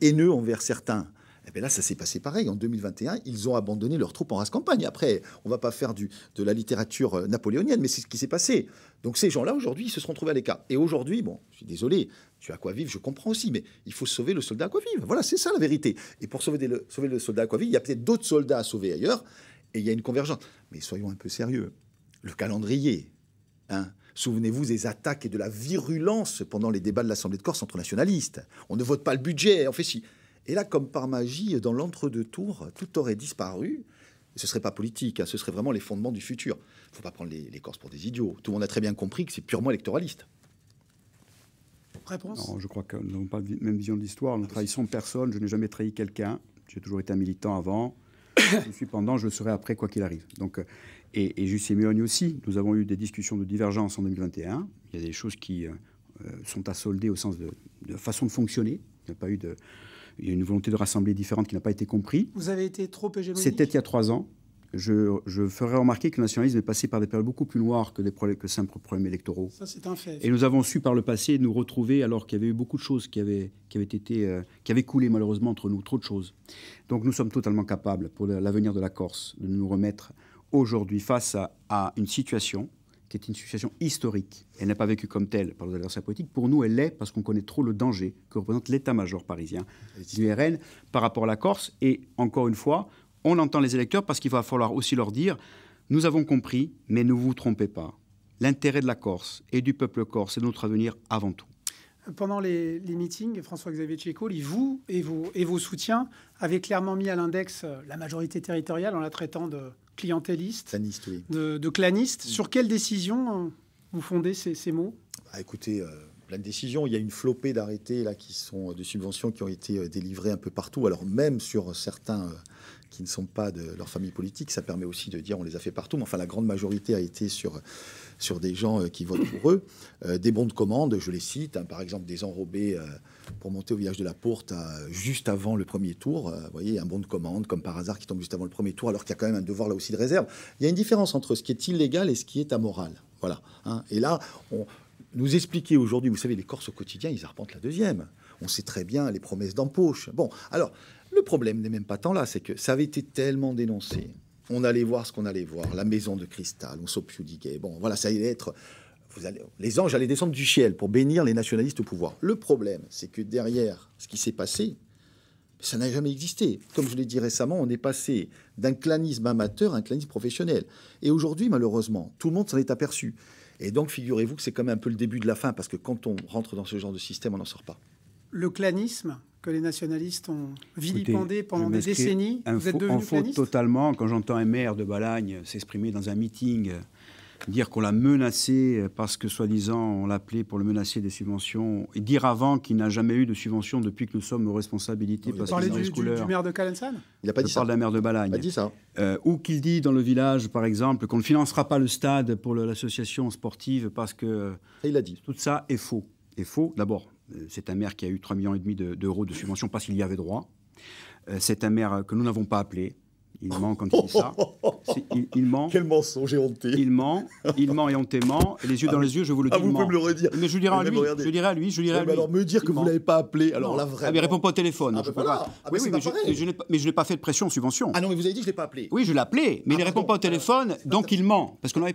haineux envers certains... Eh bien là, ça s'est passé pareil. En 2021, ils ont abandonné leurs troupes en race campagne. Après, on ne va pas faire de la littérature napoléonienne, mais c'est ce qui s'est passé. Donc ces gens-là, aujourd'hui, ils se seront trouvés à l'écart. Et aujourd'hui, bon, je suis désolé, tu as Acquaviva, je comprends aussi, mais il faut sauver le soldat Acquaviva. Voilà, c'est ça la vérité. Et pour sauver le soldat Acquaviva, il y a peut-être d'autres soldats à sauver ailleurs, et il y a une convergence. Mais soyons un peu sérieux. Le calendrier, hein. Souvenez-vous des attaques et de la virulence pendant les débats de l'Assemblée de Corse entre nationalistes. On ne vote pas le budget, on fait si... Et là, comme par magie, dans l'entre-deux-tours, tout aurait disparu. Ce ne serait pas politique, hein, ce serait vraiment les fondements du futur. Il ne faut pas prendre les Corses pour des idiots. Tout le monde a très bien compris que c'est purement électoraliste. Réponse? Non, je crois que nous n'avons pas la même vision de l'histoire. Nous ne trahissons personne. Je n'ai jamais trahi quelqu'un. J'ai toujours été un militant avant. Je suis pendant, je le serai après, quoi qu'il arrive. Donc, et Gilles Siméoni aussi. Nous avons eu des discussions de divergence en 2021. Il y a des choses qui sont à solder au sens de façon de fonctionner. Il n'y a pas eu de... Il y a une volonté de rassembler différente qui n'a pas été comprise. Vous avez été trop hégémonique. C'était il y a 3 ans. Je ferai remarquer que le nationalisme est passé par des périodes beaucoup plus noires que que simples problèmes électoraux. Ça, c'est un fait. Et nous avons su par le passé nous retrouver alors qu'il y avait eu beaucoup de choses qui avaient coulé malheureusement entre nous, trop de choses. Donc nous sommes totalement capables pour l'avenir de la Corse de nous remettre aujourd'hui face à une situation qui est une situation historique. Elle n'est pas vécue comme telle par nos adversaires politiques. Pour nous, elle l'est parce qu'on connaît trop le danger que représente l'état-major parisien du RN par rapport à la Corse. Et encore une fois, on entend les électeurs parce qu'il va falloir aussi leur dire « Nous avons compris, mais ne vous trompez pas. L'intérêt de la Corse et du peuple corse est notre avenir avant tout. » Pendant les meetings, François-Xavier Ceccoli, vous et vos soutiens avez clairement mis à l'index la majorité territoriale en la traitant de... clientéliste, claniste, oui. de claniste. Oui. Sur quelle décision vous fondez ces mots? Écoutez, plein de décisions. Il y a une flopée d'arrêtés là qui sont de subventions qui ont été délivrées un peu partout. Alors même sur certains qui ne sont pas de leur famille politique, ça permet aussi de dire on les a fait partout. Mais enfin, la grande majorité a été sur des gens qui votent pour eux. Des bons de commande, je les cite, hein, par exemple des enrobés pour monter au village de la Porte juste avant le premier tour. Vous voyez, un bon de commande, comme par hasard, qui tombe juste avant le premier tour, alors qu'il y a quand même un devoir là aussi de réserve. Il y a une différence entre ce qui est illégal et ce qui est amoral. Voilà. Hein. Et là, on nous expliquait aujourd'hui, vous savez, les Corses au quotidien, ils arpentent la deuxième. On sait très bien les promesses d'empoche. Bon, alors, le problème n'est même pas tant là, c'est que ça avait été tellement dénoncé. On allait voir ce qu'on allait voir, la maison de cristal, on s'oppiudiquait. Bon, voilà, ça allait être... les anges allaient descendre du ciel pour bénir les nationalistes au pouvoir. Le problème, c'est que derrière ce qui s'est passé, ça n'a jamais existé. Comme je l'ai dit récemment, on est passé d'un clanisme amateur à un clanisme professionnel. Et aujourd'hui, malheureusement, tout le monde s'en est aperçu. Et donc, figurez-vous que c'est quand même un peu le début de la fin, parce que quand on rentre dans ce genre de système, on n'en sort pas. Le clanisme que les nationalistes ont vilipendé pendant des décennies, vous êtes devenu claniste ? Totalement. Quand j'entends un maire de Balagne s'exprimer dans un meeting, dire qu'on l'a menacé parce que, soi-disant, on l'appelait pour le menacer des subventions, et dire avant qu'il n'a jamais eu de subventions depuis que nous sommes aux responsabilités. Vous parlez du maire de Calensan ? Il n'a pas dit ça. Je parle d'un maire de Balagne. Il n'a pas dit ça. Ou qu'il dit dans le village, par exemple, qu'on ne financera pas le stade pour l'association sportive parce que... Et il a dit. Tout ça est faux. Est faux, d'abord. C'est un maire qui a eu 3,5 millions d'euros de subventions parce qu'il y avait droit. C'est un maire que nous n'avons pas appelé. Il ment quand il dit ça. Il ment. Quel mensonge et honté. Il ment et hontément. Les yeux dans les yeux, je vous le dis. Ah, vous pouvez me le redire. Mais je dirai à lui. Je dirai à lui. Je dirai à lui. Alors me dire que vous ne l'avez pas appelé. Alors là, vraiment. Ah, mais réponds pas au téléphone. Ah, oui, oui, mais je n'ai pas fait de pression en subvention. Ah non, mais vous avez dit que je ne l'ai pas appelé. Oui, je l'ai appelé. Mais il ne répond pas au téléphone, donc il ment. Parce qu'on n'a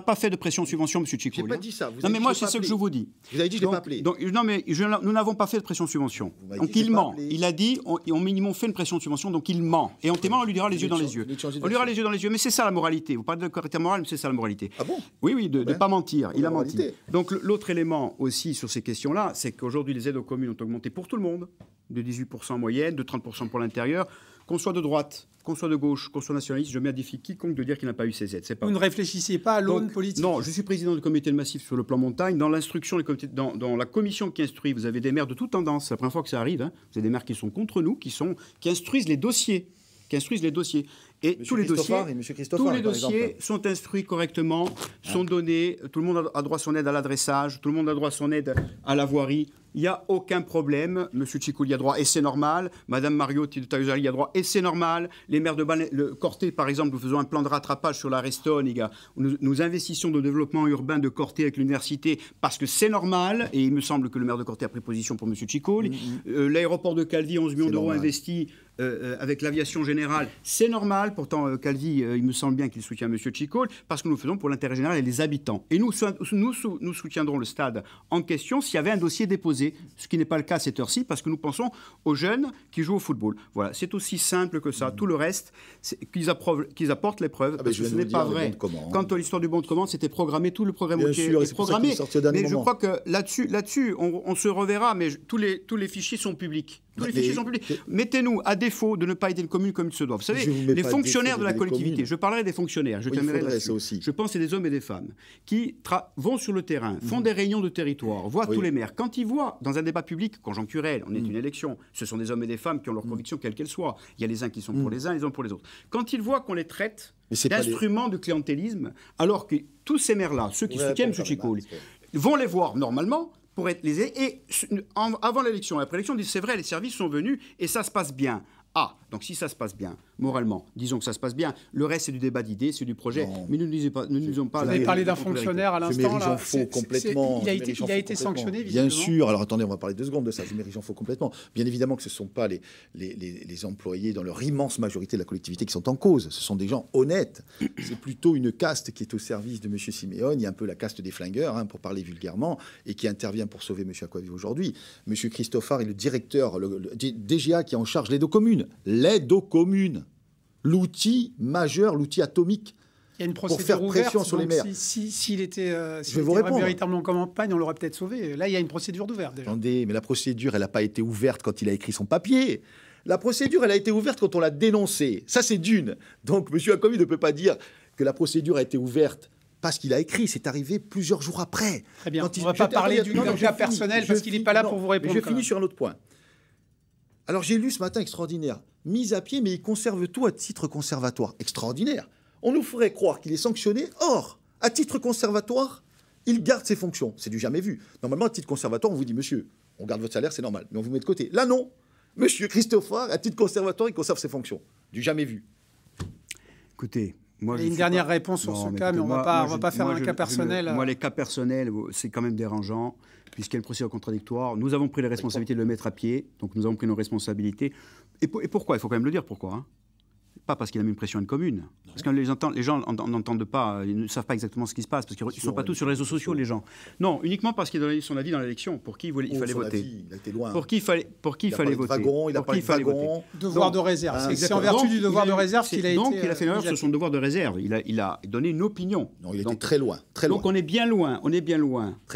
pas fait de pression en subvention, M. Tchicouli. Je n'ai pas dit ça. Non, mais moi, c'est ce que je vous dis. Vous avez dit que je ne l'ai pas appelé. Non, mais nous n'avons pas fait de pression en subvention. Donc il ment. Il a dit on minimum fait une pression en subvention, donc il ment. Et hontément, on lui dira les yeux dans les yeux. On lui dira les yeux dans les yeux. Mais c'est ça la moralité. Vous parlez de caractère moral, mais c'est ça la moralité. Ah bon ? Oui, oui, de ne pas mentir. Il a menti. Donc l'autre élément aussi sur ces questions-là, c'est qu'aujourd'hui, les aides aux communes ont augmenté pour tout le monde, de 18% en moyenne, de 30% pour l'intérieur. Qu'on soit de droite, qu'on soit de gauche, qu'on soit nationaliste, je mets à défi quiconque de dire qu'il n'a pas eu ces aides. Vous ne réfléchissez pas à l'aune politique. Non, je suis président du comité de massif sur le plan montagne. Dans l'instruction, dans la commission qui instruit, vous avez des maires de toute tendance. C'est la première fois que ça arrive. Hein. Vous avez des maires qui sont contre nous, qui instruisent les dossiers. Et tous les dossiers sont instruits correctement, sont donnés. Tout le monde a droit à son aide à l'adressage, tout le monde a droit à son aide à la voirie. Il n'y a aucun problème. Monsieur Tchicouli a droit et c'est normal. Madame Mario Tidotayuzali a droit et c'est normal. Les maires de Balagne, le Corté par exemple, nous faisons un plan de rattrapage sur la Restone, les gars. Nous investissons dans le développement urbain de Corté avec l'université parce que c'est normal. Et il me semble que le maire de Corté a pris position pour Monsieur Tchicouli. L'aéroport de Calvi, 11 millions d'euros investis avec l'aviation générale, c'est normal. Pourtant, Calvi, il me semble bien qu'il soutient M. Tchicouli parce que nous le faisons pour l'intérêt général et les habitants. Et nous soutiendrons le stade en question s'il y avait un dossier déposé, ce qui n'est pas le cas à cette heure-ci parce que nous pensons aux jeunes qui jouent au football. Voilà, c'est aussi simple que ça. Tout le reste, qu'ils apportent les preuves. Ah, parce que ce n'est pas vrai. Quant à l'histoire du bon de commande, c'était programmé, tout le programme était programmé. Mais je crois que là-dessus, on se reverra, mais tous les fichiers sont publics. Tous les fichiers sont publics. Mettez-nous à défaut de ne pas aider une commune comme il se doit. Vous savez, les fonctionnaires de la collectivité, je parlerai des fonctionnaires, je terminerai là-dessus. Je pense que c'est des hommes et des femmes qui vont sur le terrain, font des réunions de territoire, voient tous les maires. Quand ils voient dans un débat public, conjoncturel, on est une élection, ce sont des hommes et des femmes qui ont leurs convictions, quelles qu'elles soient. Il y a les uns qui sont pour les uns, les autres pour les autres. Quand ils voient qu'on les traite d'instruments de clientélisme, alors que tous ces maires-là, ceux qui soutiennent M. Tchicouli, vont les voir normalement, pour être lésés. Et avant l'élection et après l'élection, ils disent c'est vrai, les services sont venus et ça se passe bien. Ah, donc si ça se passe bien, moralement, disons que ça se passe bien. Le reste, c'est du débat d'idées, c'est du projet. Non. Mais ne nous disons pas... Vous avez parlé d'un fonctionnaire à l'instant. Il a été sanctionné, visiblement. Bien sûr. Alors attendez, on va parler 2 secondes de ça. Je mérite, j'en fous complètement. Bien évidemment que ce ne sont pas les employés, dans leur immense majorité de la collectivité, qui sont en cause. Ce sont des gens honnêtes. C'est plutôt une caste qui est au service de M. Siméoni, un peu la caste des flingueurs, hein, pour parler vulgairement, et qui intervient pour sauver M. Acquaviva aujourd'hui. M. Christophe est le directeur, le DGA qui est en charge l'aide aux communes. L'aide aux communes, l'outil majeur, l'outil atomique pour faire pression sur les maires. S'il était véritablement comme en campagne, on l'aurait peut-être sauvé. Là, il y a une procédure d'ouverte déjà. Attendez, mais la procédure, elle n'a pas été ouverte quand il a écrit son papier. La procédure, elle a été ouverte quand on l'a dénoncée. Ça, c'est d'une. Donc, M. Acquaviva ne peut pas dire que la procédure a été ouverte parce qu'il a écrit. C'est arrivé plusieurs jours après. Très bien. On ne va pas parler du cas personnel parce qu'il n'est pas là pour vous répondre. Je finis sur un autre point. Alors j'ai lu ce matin, extraordinaire, mise à pied, mais il conserve tout à titre conservatoire. Extraordinaire. On nous ferait croire qu'il est sanctionné. Or, à titre conservatoire, il garde ses fonctions. C'est du jamais vu. Normalement, à titre conservatoire, on vous dit, monsieur, on garde votre salaire, c'est normal, mais on vous met de côté. Là, non. Monsieur Christophe, à titre conservatoire, il conserve ses fonctions. Du jamais vu. Écoutez... une dernière réponse sur ce cas, mais on ne va pas faire un cas personnel. Moi, les cas personnels, c'est quand même dérangeant, puisqu'il y a une procédure contradictoire. Nous avons pris les responsabilités de le mettre à pied, donc nous avons pris nos responsabilités. Et pourquoi ? Il faut quand même le dire, pourquoi. pas parce qu'il a mis une pression à une commune. Parce que les gens n'entendent pas, ils ne savent pas exactement ce qui se passe, parce qu'ils ne sont pas tous sur les réseaux sociaux, les gens. Non, uniquement parce qu'il a donné son avis dans l'élection, pour qui il fallait voter. Il a été loin. Pour qui il fallait voter. Il a parlé de wagon, devoir de réserve. C'est en vertu du devoir de réserve qu'il a été... Donc il a fait l'erreur sur son devoir de réserve. Il a donné une opinion. Non, il était très loin. Donc on est bien loin,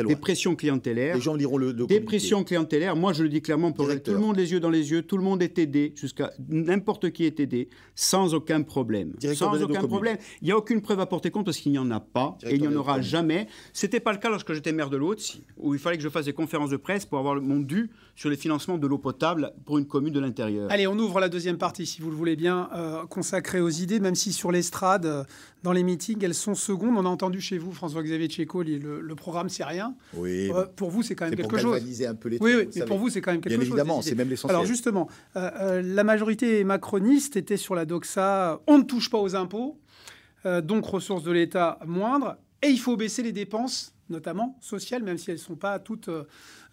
des pressions clientélaires. Les gens liront le communiqué. Des pressions clientélaires, moi je le dis clairement, pour tout le monde les yeux dans les yeux, tout le monde est aidé, jusqu'à n'importe qui est aidé, sans aucun problème. Sans aucun problème. Il n'y a aucune preuve à porter contre parce qu'il n'y en a pas et il n'y en aura jamais. Ce n'était pas le cas lorsque j'étais maire de l'Haute, où il fallait que je fasse des conférences de presse pour avoir mon dû sur les financements de l'eau potable pour une commune de l'intérieur. Allez, on ouvre la deuxième partie, si vous le voulez bien, consacrée aux idées, même si sur l'estrade, dans les meetings, elles sont secondes. On a entendu chez vous, François-Xavier Ceccoli, le programme, c'est rien. Oui, pour vous, c'est quand même quelque chose. Oui, mais pour vous, c'est quand même quelque chose. Bien évidemment, c'est même l'essentiel. Alors justement, la majorité macroniste était sur la doxa « on ne touche pas aux impôts », donc ressources de l'État moindres, et il faut baisser les dépenses, notamment sociales, même si elles ne sont pas toutes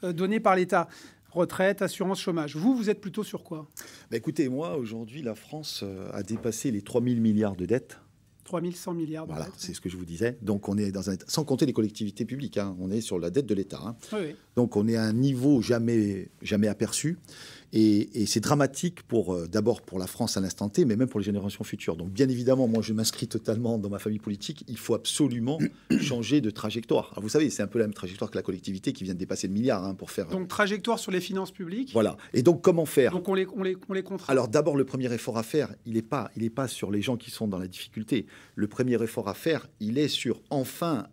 données par l'État. Retraite, assurance, chômage. Vous, vous êtes plutôt sur quoi? Bah écoutez, moi, aujourd'hui, la France a dépassé les 3 000 milliards de dettes. 3100 milliards. Voilà, c'est ce que je vous disais. Donc on est dans un... Sans compter les collectivités publiques, hein. On est sur la dette de l'État. Hein. Oui, oui. Donc on est à un niveau jamais aperçu. Et c'est dramatique pour d'abord pour la France à l'instant T, mais même pour les générations futures. Donc bien évidemment, moi je m'inscris totalement dans ma famille politique. Il faut absolument changer de trajectoire. Alors, vous savez, c'est un peu la même trajectoire que la collectivité qui vient de dépasser le milliard hein, pour faire... Donc trajectoire sur les finances publiques. Voilà. Et donc comment faire? Donc on les contraint. Alors d'abord, le premier effort à faire, il n'est pas sur les gens qui sont dans la difficulté. Le premier effort à faire, il est sur enfin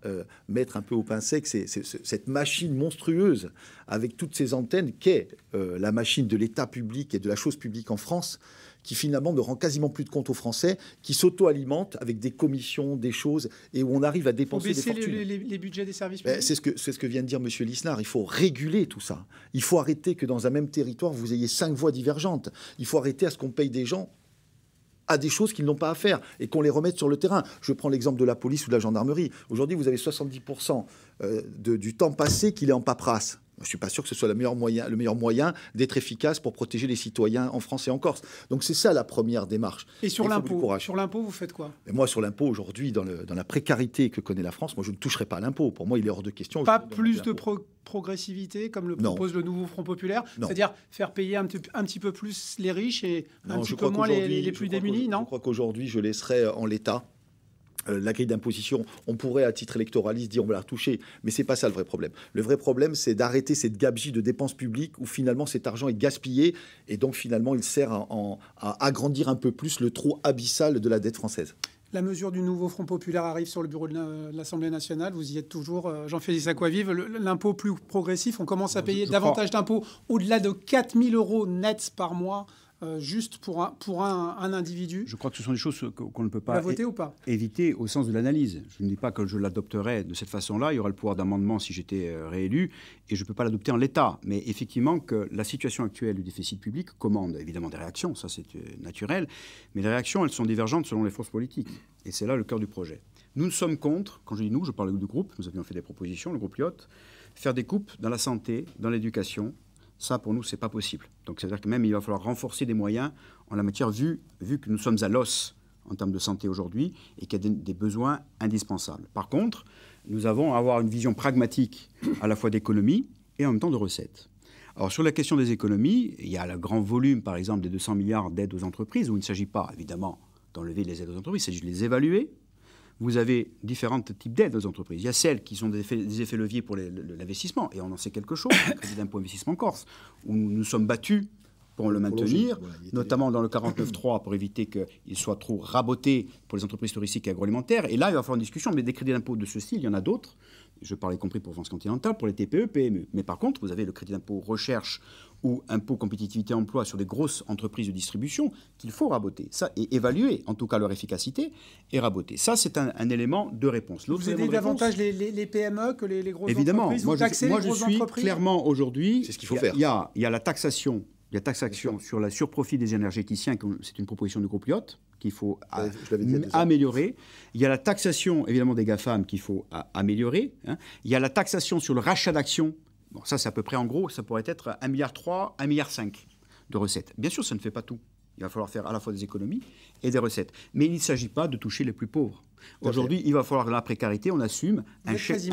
mettre un peu au pain sec cette machine monstrueuse avec toutes ces antennes qu'est la machine de l'État public et de la chose publique en France, qui finalement ne rend quasiment plus de compte aux Français, qui s'auto-alimente avec des commissions, des choses, et où on arrive à dépenser des fortunes. Faut baisser les budgets des services publics. C'est ce que vient de dire M. Lisnard. Il faut réguler tout ça. Il faut arrêter que dans un même territoire, vous ayez 5 voies divergentes. Il faut arrêter à ce qu'on paye des gens à des choses qu'ils n'ont pas à faire et qu'on les remette sur le terrain. Je prends l'exemple de la police ou de la gendarmerie. Aujourd'hui, vous avez 70% du temps passé qu'il est en paperasse. Je ne suis pas sûr que ce soit le meilleur moyen d'être efficace pour protéger les citoyens en France et en Corse. Donc c'est ça la première démarche. Et sur l'impôt, vous faites quoi? Mais moi, sur l'impôt, aujourd'hui, dans la précarité que connaît la France, moi, je ne toucherai pas à l'impôt. Pour moi, il est hors de question. Pas plus de progressivité, comme le propose le nouveau Front Populaire, c'est-à-dire faire payer un petit peu plus les riches et un petit peu moins les plus démunis, non? Je crois qu'aujourd'hui, je laisserai en l'état. La grille d'imposition, on pourrait à titre électoraliste dire on va la toucher, mais c'est pas ça le vrai problème. Le vrai problème, c'est d'arrêter cette gabegie de dépenses publiques où finalement cet argent est gaspillé et donc finalement il sert à agrandir un peu plus le trou abyssal de la dette française. La mesure du nouveau Front Populaire arrive sur le bureau de l'Assemblée nationale. Vous y êtes toujours, Jean-Félix Acquaviva. L'impôt plus progressif, on commence à payer davantage d'impôts au-delà de 4 000 € nets par mois. Juste pour un individu. Je crois que ce sont des choses qu'on ne peut pas éviter au sens de l'analyse. Je ne dis pas que je l'adopterai de cette façon-là. Il y aura le pouvoir d'amendement si j'étais réélu et je ne peux pas l'adopter en l'état. Mais effectivement que la situation actuelle du déficit public commande évidemment des réactions, ça c'est naturel. Mais les réactions, elles sont divergentes selon les forces politiques. Et c'est là le cœur du projet. Nous sommes contre, quand je dis nous, je parle du groupe, nous avions fait des propositions, le groupe LIOT, faire des coupes dans la santé, dans l'éducation. Ça, pour nous, ce n'est pas possible. Donc, c'est-à-dire que même il va falloir renforcer des moyens en la matière, vu que nous sommes à l'os en termes de santé aujourd'hui et qu'il y a des besoins indispensables. Par contre, nous avons à avoir une vision pragmatique à la fois d'économie et en même temps de recettes. Alors, sur la question des économies, il y a le grand volume, par exemple, des 200 milliards d'aides aux entreprises, où il ne s'agit pas, évidemment, d'enlever les aides aux entreprises, il s'agit de les évaluer. Vous avez différents types d'aides aux entreprises. Il y a celles qui sont des effets leviers pour l'investissement, et on en sait quelque chose, le crédit d'impôt investissement Corse, où nous nous sommes battus pour le maintenir, notamment dans le 49.3, pour éviter qu'il soit trop raboté pour les entreprises touristiques et agroalimentaires. Et là, il va falloir une discussion, mais des crédits d'impôt de ce style, il y en a d'autres. Je parle y compris pour France Continentale, pour les TPE, PME. Mais par contre, vous avez le crédit d'impôt recherche ou impôt compétitivité-emploi sur des grosses entreprises de distribution qu'il faut raboter. Ça, et évaluer, en tout cas, leur efficacité et raboter. Ça, c'est un élément de réponse. Vous aidez davantage les PME que les grosses entreprises. Évidemment. Moi, je suis clairement aujourd'hui... C'est ce qu'il faut faire. Il y a la taxation. Il y a taxation sur la surprofit des énergéticiens, c'est une proposition du groupe LIOT qu'il faut améliorer. Il y a la taxation, évidemment, des GAFAM qu'il faut améliorer. Hein. Il y a la taxation sur le rachat d'actions. Bon, ça, c'est à peu près, en gros, ça pourrait être 1,3 milliard, 1,5 milliard de recettes. Bien sûr, ça ne fait pas tout. Il va falloir faire à la fois des économies et des recettes. Mais il ne s'agit pas de toucher les plus pauvres. Aujourd'hui, il va falloir la précarité, on assume un chèque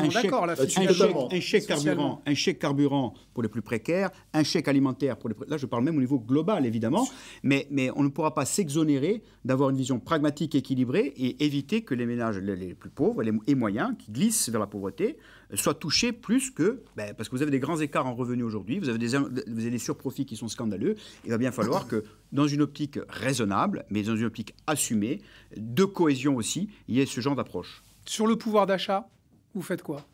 carburant pour les plus précaires, un chèque alimentaire pour les précaires. Là, je parle même au niveau global, évidemment. Mais on ne pourra pas s'exonérer d'avoir une vision pragmatique, équilibrée et éviter que les ménages les plus pauvres et moyens, qui glissent vers la pauvreté, soient touchés plus que... Ben, parce que vous avez des grands écarts en revenus aujourd'hui, vous avez des surprofits qui sont scandaleux. Il va bien falloir que, dans une optique raisonnable, mais dans une optique assumée, de cohésion aussi, il y ait ce genre d'approche. Sur le pouvoir d'achat, vous faites quoi?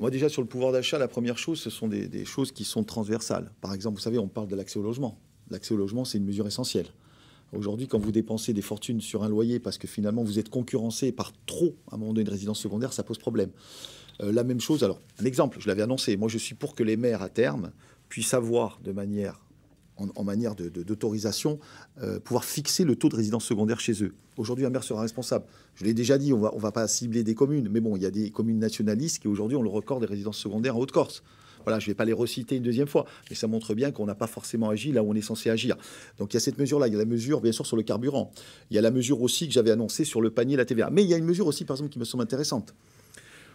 Moi, déjà, sur le pouvoir d'achat, la première chose, ce sont des choses qui sont transversales. Par exemple, vous savez, on parle de l'accès au logement. L'accès au logement, c'est une mesure essentielle. Aujourd'hui, quand vous dépensez des fortunes sur un loyer parce que finalement, vous êtes concurrencé par trop, à un moment donné, une résidence secondaire, ça pose problème. La même chose, alors, un exemple, je l'avais annoncé. Moi, je suis pour que les maires, à terme, puissent avoir de manière... en manière d'autorisation, pouvoir fixer le taux de résidence secondaire chez eux. Aujourd'hui, un maire sera responsable. Je l'ai déjà dit, on va pas cibler des communes, mais bon, il y a des communes nationalistes qui, aujourd'hui, ont le record des résidences secondaires en Haute-Corse. Voilà, je ne vais pas les reciter une deuxième fois, mais ça montre bien qu'on n'a pas forcément agi là où on est censé agir. Donc il y a cette mesure-là, il y a la mesure, bien sûr, sur le carburant. Il y a la mesure aussi que j'avais annoncée sur le panier, la TVA. Mais il y a une mesure aussi, par exemple, qui me semble intéressante.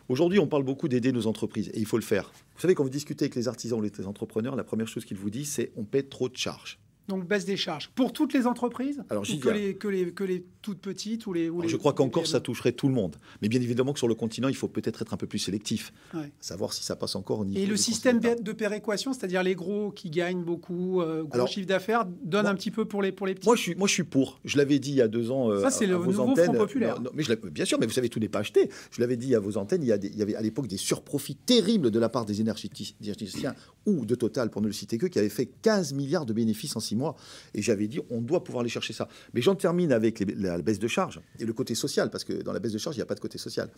Aujourd'hui, on parle beaucoup d'aider nos entreprises, et il faut le faire. Vous savez, quand vous discutez avec les artisans ou les entrepreneurs, la première chose qu'ils vous disent, c'est on paie trop de charges. Donc baisse des charges. Pour toutes les entreprises? Alors, ou que les toutes petites ou les... Alors, je crois qu'en Corse, ça toucherait tout le monde. Mais bien évidemment que sur le continent, il faut peut-être être un peu plus sélectif. Ouais. Savoir si ça passe encore au niveau... Et le système de péréquation, c'est-à-dire les gros qui gagnent beaucoup, gros chiffre d'affaires, donne un petit peu pour les petits? Moi, je suis pour. Je l'avais dit il y a 2 ans à vos antennes. Ça, c'est le nouveau Front populaire. Non, mais bien sûr, mais vous savez, tout n'est pas acheté. Je l'avais dit à vos antennes, il y avait à l'époque des surprofits terribles de la part des énergéticiens ou de Total, pour ne le citer que, qui avaient fait 15 milliards de bénéfices en 6 mois. Et j'avais dit, on doit pouvoir aller chercher ça. Mais j'en termine avec la baisse de charges et le côté social, parce que dans la baisse de charges, il n'y a pas de côté social.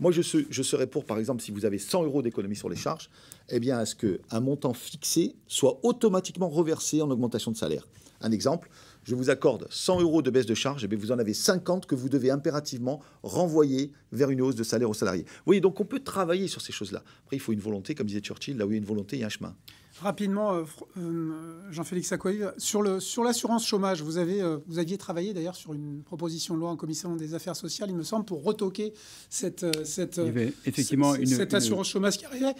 Moi, je serais pour, par exemple, si vous avez 100 euros d'économie sur les charges, eh bien, à ce qu'un montant fixé soit automatiquement reversé en augmentation de salaire. Un exemple, je vous accorde 100 euros de baisse de charges, eh bien, vous en avez 50 que vous devez impérativement renvoyer vers une hausse de salaire aux salariés. Vous voyez, donc on peut travailler sur ces choses-là. Après, il faut une volonté, comme disait Churchill, là où il y a une volonté, il y a un chemin. Rapidement, Jean-Félix Acquaviva, sur l'assurance chômage, vous aviez travaillé d'ailleurs sur une proposition de loi en commission des affaires sociales, il me semble, pour retoquer cette assurance chômage qui arrivait.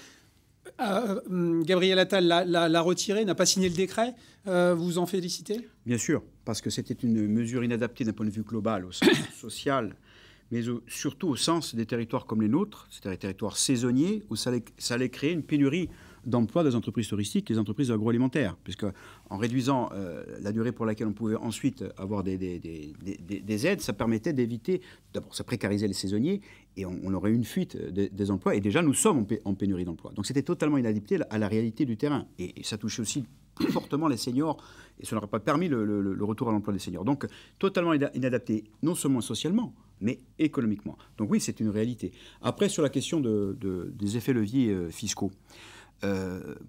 Gabriel Attal l'a retirée, n'a pas signé le décret. Vous vous en félicitez? Bien sûr, parce que c'était une mesure inadaptée d'un point de vue global, au sens social, mais surtout au sens des territoires comme les nôtres, c'est-à-dire les territoires saisonniers, où ça allait créer une pénurie d'emploi des entreprises touristiques, des entreprises agroalimentaires, puisque en réduisant la durée pour laquelle on pouvait ensuite avoir des aides, ça permettait d'éviter, d'abord ça précarisait les saisonniers, et on aurait eu une fuite des emplois, et déjà nous sommes en pénurie d'emplois. Donc c'était totalement inadapté à la réalité du terrain, et ça touchait aussi fortement les seniors, et ça n'aurait pas permis le retour à l'emploi des seniors. Donc totalement inadapté, non seulement socialement, mais économiquement. Donc oui, c'est une réalité. Après, sur la question des effets leviers fiscaux,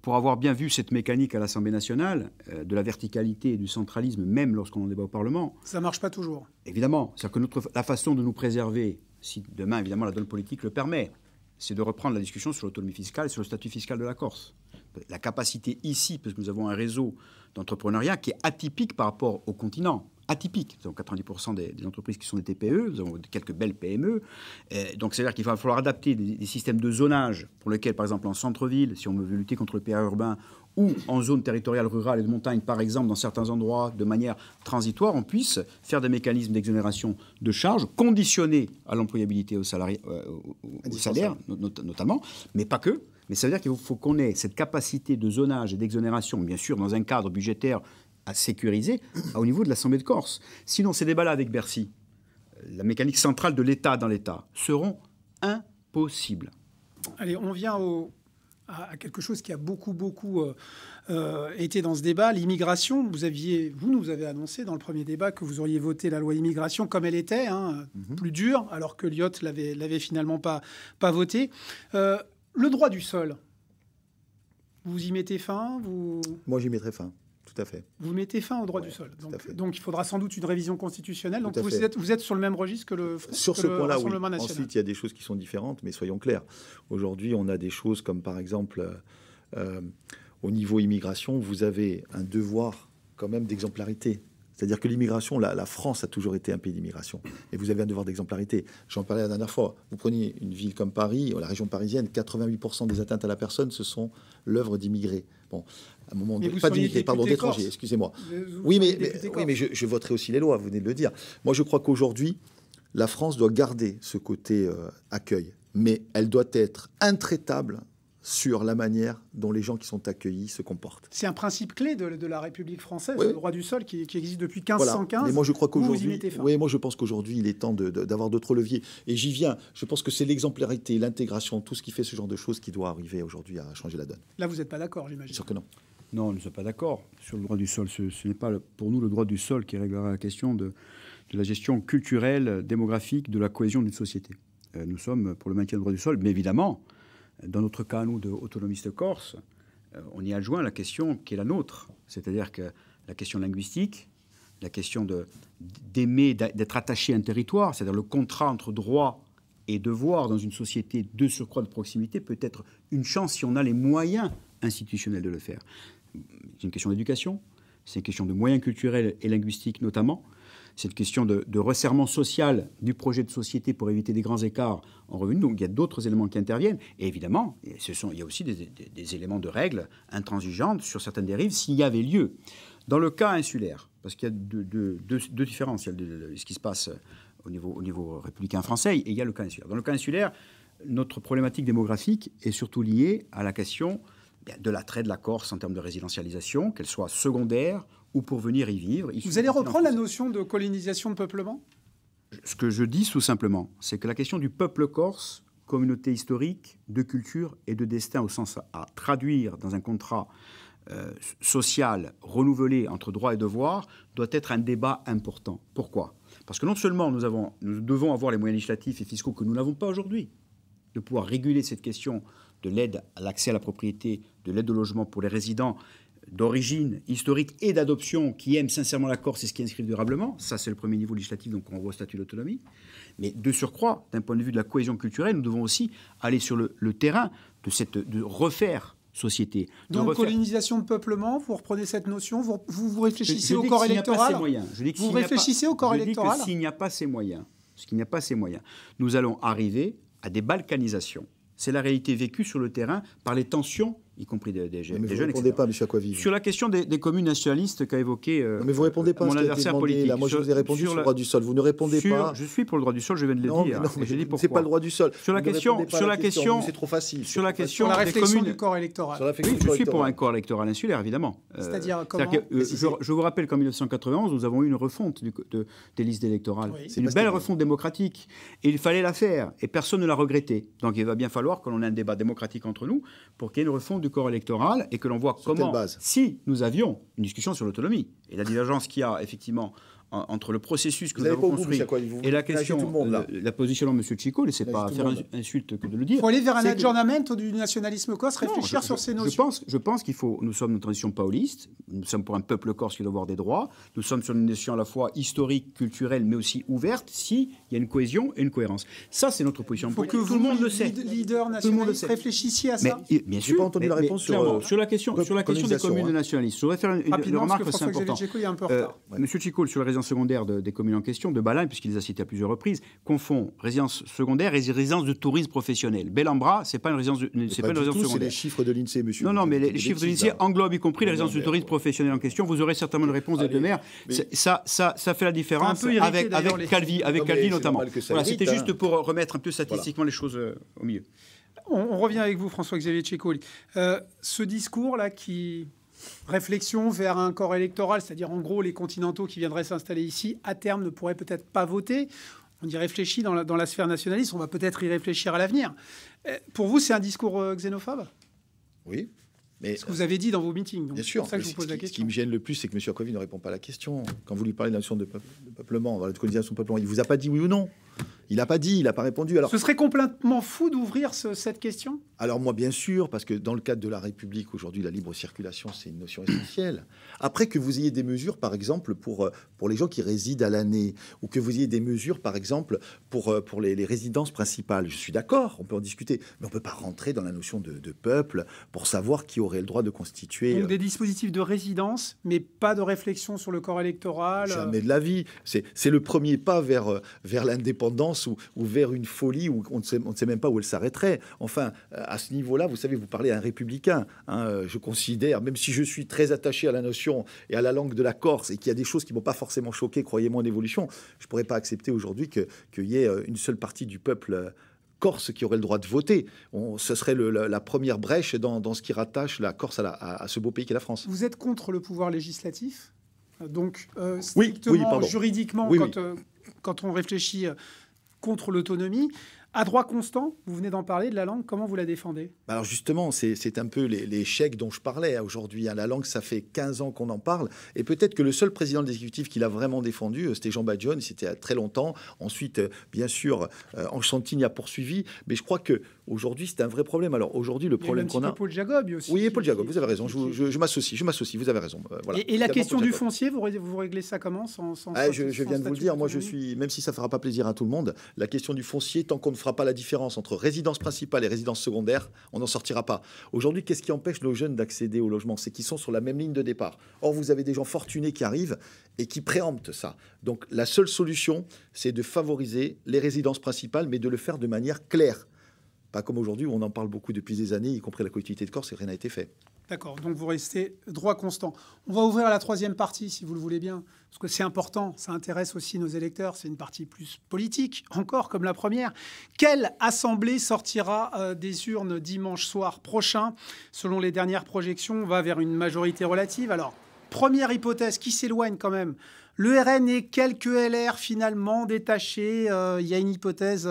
pour avoir bien vu cette mécanique à l'Assemblée nationale, de la verticalité et du centralisme, même lorsqu'on en débat au Parlement... Ça ne marche pas toujours. Évidemment. C'est-à-dire que la façon de nous préserver, si demain, évidemment, la donne politique le permet, c'est de reprendre la discussion sur l'autonomie fiscale et sur le statut fiscal de la Corse. La capacité ici, parce que nous avons un réseau d'entrepreneuriat qui est atypique par rapport au continent. Atypique. Nous avons 90% des entreprises qui sont des TPE, nous avons quelques belles PME. Donc, c'est-à-dire qu'il va falloir adapter des systèmes de zonage pour lesquels, par exemple, en centre-ville, si on veut lutter contre le périurbain, ou en zone territoriale rurale et de montagne, par exemple, dans certains endroits, de manière transitoire, on puisse faire des mécanismes d'exonération de charges conditionnés à l'employabilité au salaire, notamment, mais pas que. Mais ça veut dire qu'il faut qu'on ait cette capacité de zonage et d'exonération, bien sûr, dans un cadre budgétaire à sécuriser au niveau de l'Assemblée de Corse. Sinon, ces débats-là avec Bercy, la mécanique centrale de l'État dans l'État, seront impossibles. Allez, on vient à quelque chose qui a beaucoup été dans ce débat, l'immigration. Vous nous avez annoncé dans le premier débat que vous auriez voté la loi immigration comme elle était, hein, plus dure, alors que LIOT l'avait finalement pas votée. Le droit du sol, vous y mettez fin? Moi, j'y mettrai fin. Tout à fait. Vous mettez fin au droit du sol. Donc il faudra sans doute une révision constitutionnelle. Donc vous êtes sur le même registre que le Rassemblement national. Ensuite, il y a des choses qui sont différentes, mais soyons clairs. Aujourd'hui, on a des choses comme, par exemple, au niveau immigration, vous avez un devoir quand même d'exemplarité. C'est-à-dire que l'immigration, la France a toujours été un pays d'immigration. Et vous avez un devoir d'exemplarité. J'en parlais la dernière fois. Vous prenez une ville comme Paris, ou la région parisienne, 88% des atteintes à la personne, ce sont l'œuvre d'immigrés. Bon, à un moment donné, pas d'immigrés, pardon, d'étrangers, excusez-moi. Oui, mais je voterai aussi les lois, vous venez de le dire. Moi, je crois qu'aujourd'hui, la France doit garder ce côté accueil, mais elle doit être intraitable sur la manière dont les gens qui sont accueillis se comportent. C'est un principe clé de la République française, oui. Le droit du sol qui existe depuis 1515. Voilà. Mais moi, je crois qu'aujourd'hui, oui, moi je pense qu'aujourd'hui, il est temps d'avoir d'autres leviers. Et j'y viens. Je pense que c'est l'exemplarité, l'intégration, tout ce qui fait ce genre de choses qui doit arriver aujourd'hui à changer la donne. Là, vous n'êtes pas d'accord, j'imagine. Sûr que non. Non, nous ne sommes pas d'accord sur le droit du sol. Ce n'est pas pour nous le droit du sol qui réglera la question de la gestion culturelle, démographique, de la cohésion d'une société. Nous sommes pour le maintien du droit du sol, mais évidemment. Dans notre cas, nous, de autonomistes corse, on y adjoint la question qui est la nôtre, c'est-à-dire que la question linguistique, la question d'aimer, d'être attaché à un territoire, c'est-à-dire le contrat entre droit et devoir dans une société de surcroît de proximité peut être une chance si on a les moyens institutionnels de le faire. C'est une question d'éducation, c'est une question de moyens culturels et linguistiques notamment. Cette question de resserrement social du projet de société pour éviter des grands écarts en revenus. Donc, il y a d'autres éléments qui interviennent. Et évidemment, il y a aussi des éléments de règles intransigeantes sur certaines dérives, s'il y avait lieu. Dans le cas insulaire, parce qu'il y a deux différences. Il y a ce qui se passe au niveau républicain français et il y a le cas insulaire. Dans le cas insulaire, notre problématique démographique est surtout liée à la question de l'attrait de la Corse en termes de résidentialisation, qu'elle soit secondaire ou pour venir y vivre. Vous allez reprendre la notion de colonisation de peuplement ? Ce que je dis tout simplement, c'est que la question du peuple corse, communauté historique, de culture et de destin au sens à traduire dans un contrat social renouvelé entre droit et devoir, doit être un débat important. Pourquoi ? Parce que non seulement nous devons avoir les moyens législatifs et fiscaux que nous n'avons pas aujourd'hui, de pouvoir réguler cette question de l'aide à l'accès à la propriété, de l'aide au logement pour les résidents d'origine historique et d'adoption qui aiment sincèrement la Corse et ce qui inscrit durablement. Ça, c'est le premier niveau législatif, donc on renvoie au statut d'autonomie. Mais de surcroît, d'un point de vue de la cohésion culturelle, nous devons aussi aller sur le terrain de refaire société. Donc refaire... colonisation de peuplement, vous reprenez cette notion, vous réfléchissez au corps électoral. Vous réfléchissez au corps électoral. Je dis que s'il n'y a pas ces moyens, nous allons arriver à des balkanisations. C'est la réalité vécue sur le terrain par les tensions, y compris des jeunes. Mais vous ne répondez pas, M. Acquaviva. Sur la question des communes nationalistes qu'a évoqué mais vous répondez pas mon adversaire politique. Là, moi, je vous ai répondu sur le droit du sol. Vous ne répondez pas. Je suis pour le droit du sol, je viens de le dire. Non, mais j'ai dit pourquoi. C'est pas le droit du sol. Sur la question, c'est trop facile. Sur la question des communes du corps électoral. Oui, je suis pour un corps électoral insulaire, évidemment. C'est-à-dire comment ? Je vous rappelle qu'en 1991, nous avons eu une refonte des listes électorales. C'est une belle refonte démocratique. Et il fallait la faire. Et personne ne l'a regretté. Donc il va bien falloir que l'on ait un débat démocratique entre nous pour qu'il y ait une refonte du corps électoral et que l'on voit comment, si nous avions une discussion sur l'autonomie et la divergence qu'il y a effectivement entre le processus que nous avons construit et la question de la position de M. Tchicouli, c'est pas faire insulte que de le dire. Il faut aller vers un adjournament du nationalisme corse, réfléchir sur ces notions. Je pense qu'il faut... Nous sommes une transition pauliste, nous sommes pour un peuple corse qui doit avoir des droits, nous sommes sur une notion à la fois historique, culturelle, mais aussi ouverte, s'il y a une cohésion et une cohérence. Ça, c'est notre position. Il faut que tout le monde le sait. Leader nationaliste, réfléchissiez à ça. Bien sûr, je n'ai pas entendu la réponse sur la question des communes nationalistes. Je voudrais faire une remarque, c'est important. M. Tchicouli, sur la secondaire des communes en question, de Balagne, puisqu'il les a cités à plusieurs reprises, confond résidence secondaire et résidence de tourisme professionnel. Bellambra, ce n'est pas une résidence secondaire. C'est les chiffres de l'INSEE, monsieur. Non, non, mais les chiffres de l'INSEE englobent y compris les résidences de tourisme professionnel en question. Vous aurez certainement une réponse des deux maires. Ça fait la différence avec Calvi notamment. Voilà, c'était juste pour remettre un peu statistiquement les choses au milieu. On revient avec vous, François-Xavier Ceccoli. Ce discours-là qui... Réflexion vers un corps électoral, c'est-à-dire en gros les continentaux qui viendraient s'installer ici, à terme ne pourraient peut-être pas voter. On y réfléchit dans la sphère nationaliste, on va peut-être y réfléchir à l'avenir. Pour vous, c'est un discours xénophobe ? Oui. Mais ce que vous avez dit dans vos meetings. Bien sûr. C'est pour ça que je vous pose la question. Ce qui me gêne le plus, c'est que M. Acquaviva ne répond pas à la question. Quand vous lui parlez de la notion de peuplement, de colonisation de peuplement, il ne vous a pas dit oui ou non. Il n'a pas dit, il n'a pas répondu. Alors, ce serait complètement fou d'ouvrir cette question? Alors moi, bien sûr, parce que dans le cadre de la République, aujourd'hui, la libre circulation, c'est une notion essentielle. Après, que vous ayez des mesures, par exemple, pour les gens qui résident à l'année, ou que vous ayez des mesures, par exemple, pour les résidences principales, je suis d'accord, on peut en discuter, mais on ne peut pas rentrer dans la notion de peuple pour savoir qui aurait le droit de constituer... Donc des dispositifs de résidence, mais pas de réflexion sur le corps électoral... Jamais de la vie. C'est le premier pas vers l'indépendance ou vers une folie où on ne sait même pas où elle s'arrêterait. Enfin, à ce niveau-là, vous savez, vous parlez à un républicain. Hein, je considère, même si je suis très attaché à la notion et à la langue de la Corse et qu'il y a des choses qui ne m'ont pas forcément choqué, croyez-moi, en évolution, je ne pourrais pas accepter aujourd'hui qu'il y ait une seule partie du peuple Corse qui aurait le droit de voter. Ce serait la première brèche dans ce qui rattache la Corse à ce beau pays qu'est la France. Vous êtes contre le pouvoir législatif ? Donc, strictement, juridiquement, quand on réfléchit contre l'autonomie, à droit constant, vous venez d'en parler, de la langue, comment vous la défendez? Alors justement, c'est un peu l'échec dont je parlais aujourd'hui. Hein. La langue, ça fait 15 ans qu'on en parle. Et peut-être que le seul président de l'exécutif qui l'a vraiment défendu, c'était Jean Badione, c'était très longtemps. Ensuite, bien sûr, Anchantine a poursuivi. Mais je crois qu'aujourd'hui, c'est un vrai problème. Alors aujourd'hui, le problème qu'on a... Paul Jacob aussi. Oui, Paul Jacob, vous avez raison. Je m'associe, vous avez raison. Voilà. Et la question du foncier, vous réglez ça comment Je viens de vous le dire. Moi, je suis, même si ça ne fera pas plaisir à tout le monde, la question du foncier, tant qu'on ne fera pas la différence entre résidence principale et résidence secondaire, on n'en sortira pas. Aujourd'hui, qu'est-ce qui empêche nos jeunes d'accéder au logement? C'est qu'ils sont sur la même ligne de départ. Or, vous avez des gens fortunés qui arrivent et qui préemptent ça. Donc, la seule solution, c'est de favoriser les résidences principales, mais de le faire de manière claire. Pas comme aujourd'hui, où on en parle beaucoup depuis des années, y compris la collectivité de Corse, et rien n'a été fait. D'accord, donc vous restez droit constant. On va ouvrir à la troisième partie, si vous le voulez bien, parce que c'est important, ça intéresse aussi nos électeurs, c'est une partie plus politique, encore comme la première. Quelle assemblée sortira des urnes dimanche soir prochain? Selon les dernières projections, on va vers une majorité relative. Alors, première hypothèse qui s'éloigne quand même, le RN et quelques LR finalement détachés. Il y a une hypothèse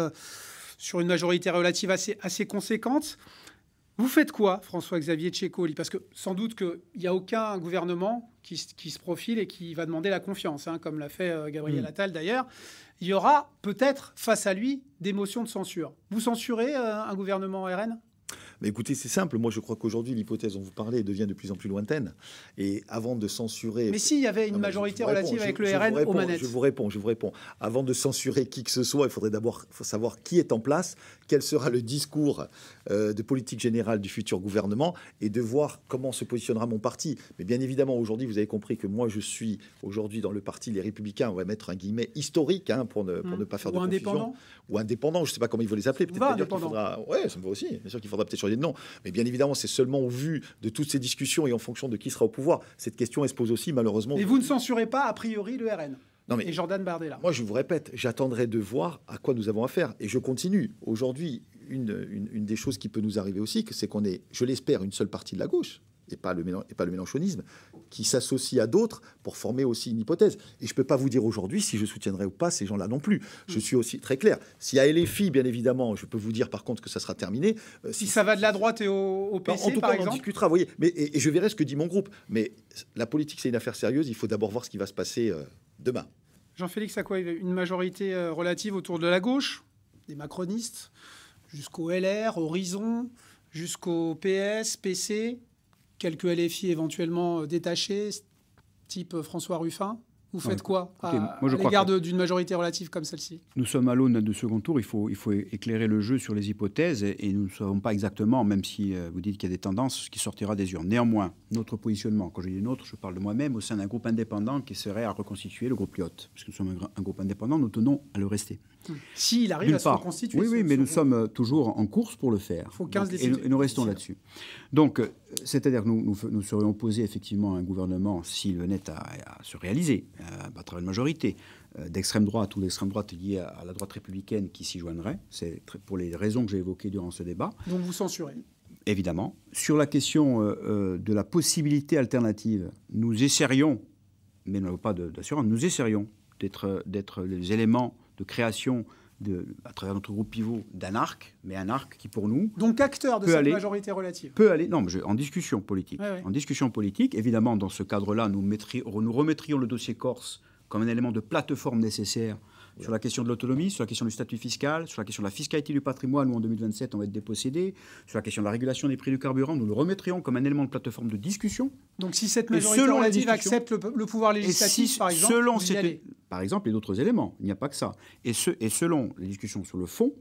sur une majorité relative assez conséquente. Vous faites quoi, François-Xavier Ceccoli? Parce que sans doute qu'il n'y a aucun gouvernement qui se profile et qui va demander la confiance, hein, comme l'a fait Gabriel Attal d'ailleurs. Il y aura peut-être face à lui des motions de censure. Vous censurez un gouvernement RN? Mais écoutez, c'est simple. Moi, je crois qu'aujourd'hui, l'hypothèse dont vous parlez devient de plus en plus lointaine. Et avant de censurer... Mais s'il y avait une majorité relative avec le RN aux manettes... Je vous réponds. Avant de censurer qui que ce soit, il faudrait d'abord savoir qui est en place, quel sera le discours de politique générale du futur gouvernement et de voir comment se positionnera mon parti. Mais bien évidemment, aujourd'hui, vous avez compris que moi, je suis aujourd'hui dans le parti Les Républicains. On va mettre un guillemet historique hein, pour ne pas faire de confusion. Ou indépendant. Je ne sais pas comment ils veulent les appeler. Peut-être qu'il faudra... Oui, ça me va aussi. Bien sûr qu'il faudra peut-être non, mais bien évidemment, c'est seulement au vu de toutes ces discussions et en fonction de qui sera au pouvoir. Cette question, elle se pose aussi, malheureusement. Et vous ne censurez pas, a priori, le RN? Non, mais et Jordan Bardella. Moi, je vous répète, j'attendrai de voir à quoi nous avons affaire. Et je continue. Aujourd'hui, une des choses qui peut nous arriver aussi, c'est qu'on est, je l'espère, une seule partie de la gauche, et pas le mélenchonisme, qui s'associe à d'autres pour former aussi une hypothèse. Et je ne peux pas vous dire aujourd'hui si je soutiendrai ou pas ces gens-là non plus. Je suis aussi très clair. S'il y a LFI, bien évidemment, je peux vous dire par contre que ça sera terminé. Si ça va de la droite et au PC, en tout cas, par exemple, on en discutera, vous voyez. Mais, et je verrai ce que dit mon groupe. Mais la politique, c'est une affaire sérieuse. Il faut d'abord voir ce qui va se passer demain. Jean-Félix Acquaviva, une majorité relative autour de la gauche, des macronistes, jusqu'au LR, Horizon, jusqu'au PS, PC... Quelques LFI éventuellement détachés, type François Ruffin. Vous faites quoi à l'égard d'une majorité relative comme celle-ci? Nous sommes à l'aune de second tour. Il faut éclairer le jeu sur les hypothèses. Et nous ne savons pas exactement, même si vous dites qu'il y a des tendances, ce qui sortira des urnes. Néanmoins, notre positionnement, quand je dis notre, je parle de moi-même, au sein d'un groupe indépendant qui serait à reconstituer le groupe LIOT. Parce que nous sommes un groupe indépendant, nous tenons à le rester. S'il arrive à se reconstituer. Oui, mais nous sommes toujours en course pour le faire. Il faut 15 décisions. Et nous restons là-dessus. Donc, c'est-à-dire que nous serions opposés effectivement à un gouvernement, s'il venait à se réaliser, à travers une majorité, d'extrême droite ou d'extrême droite liée à la droite républicaine qui s'y joindrait. C'est pour les raisons que j'ai évoquées durant ce débat. Donc vous censurez? Évidemment. Sur la question de la possibilité alternative, nous essaierions, mais nous n'avons pas d'assurance, nous essaierions d'être les éléments de création, à travers notre groupe pivot, d'un arc, mais un arc qui, pour nous... Donc acteur de cette majorité relative. Peut aller... Non, mais en discussion politique. Ouais. En discussion politique, évidemment, dans ce cadre-là, nous remettrions le dossier Corse comme un élément de plateforme nécessaire sur la question de l'autonomie, sur la question du statut fiscal, sur la question de la fiscalité du patrimoine, où en 2027 on va être dépossédé, sur la question de la régulation des prix du carburant, nous le remettrions comme un élément de plateforme de discussion. Donc si cette majorité relative accepte le pouvoir législatif, si, par exemple, selon par exemple, les d'autres éléments, il n'y a pas que ça. Et selon les discussions sur le fond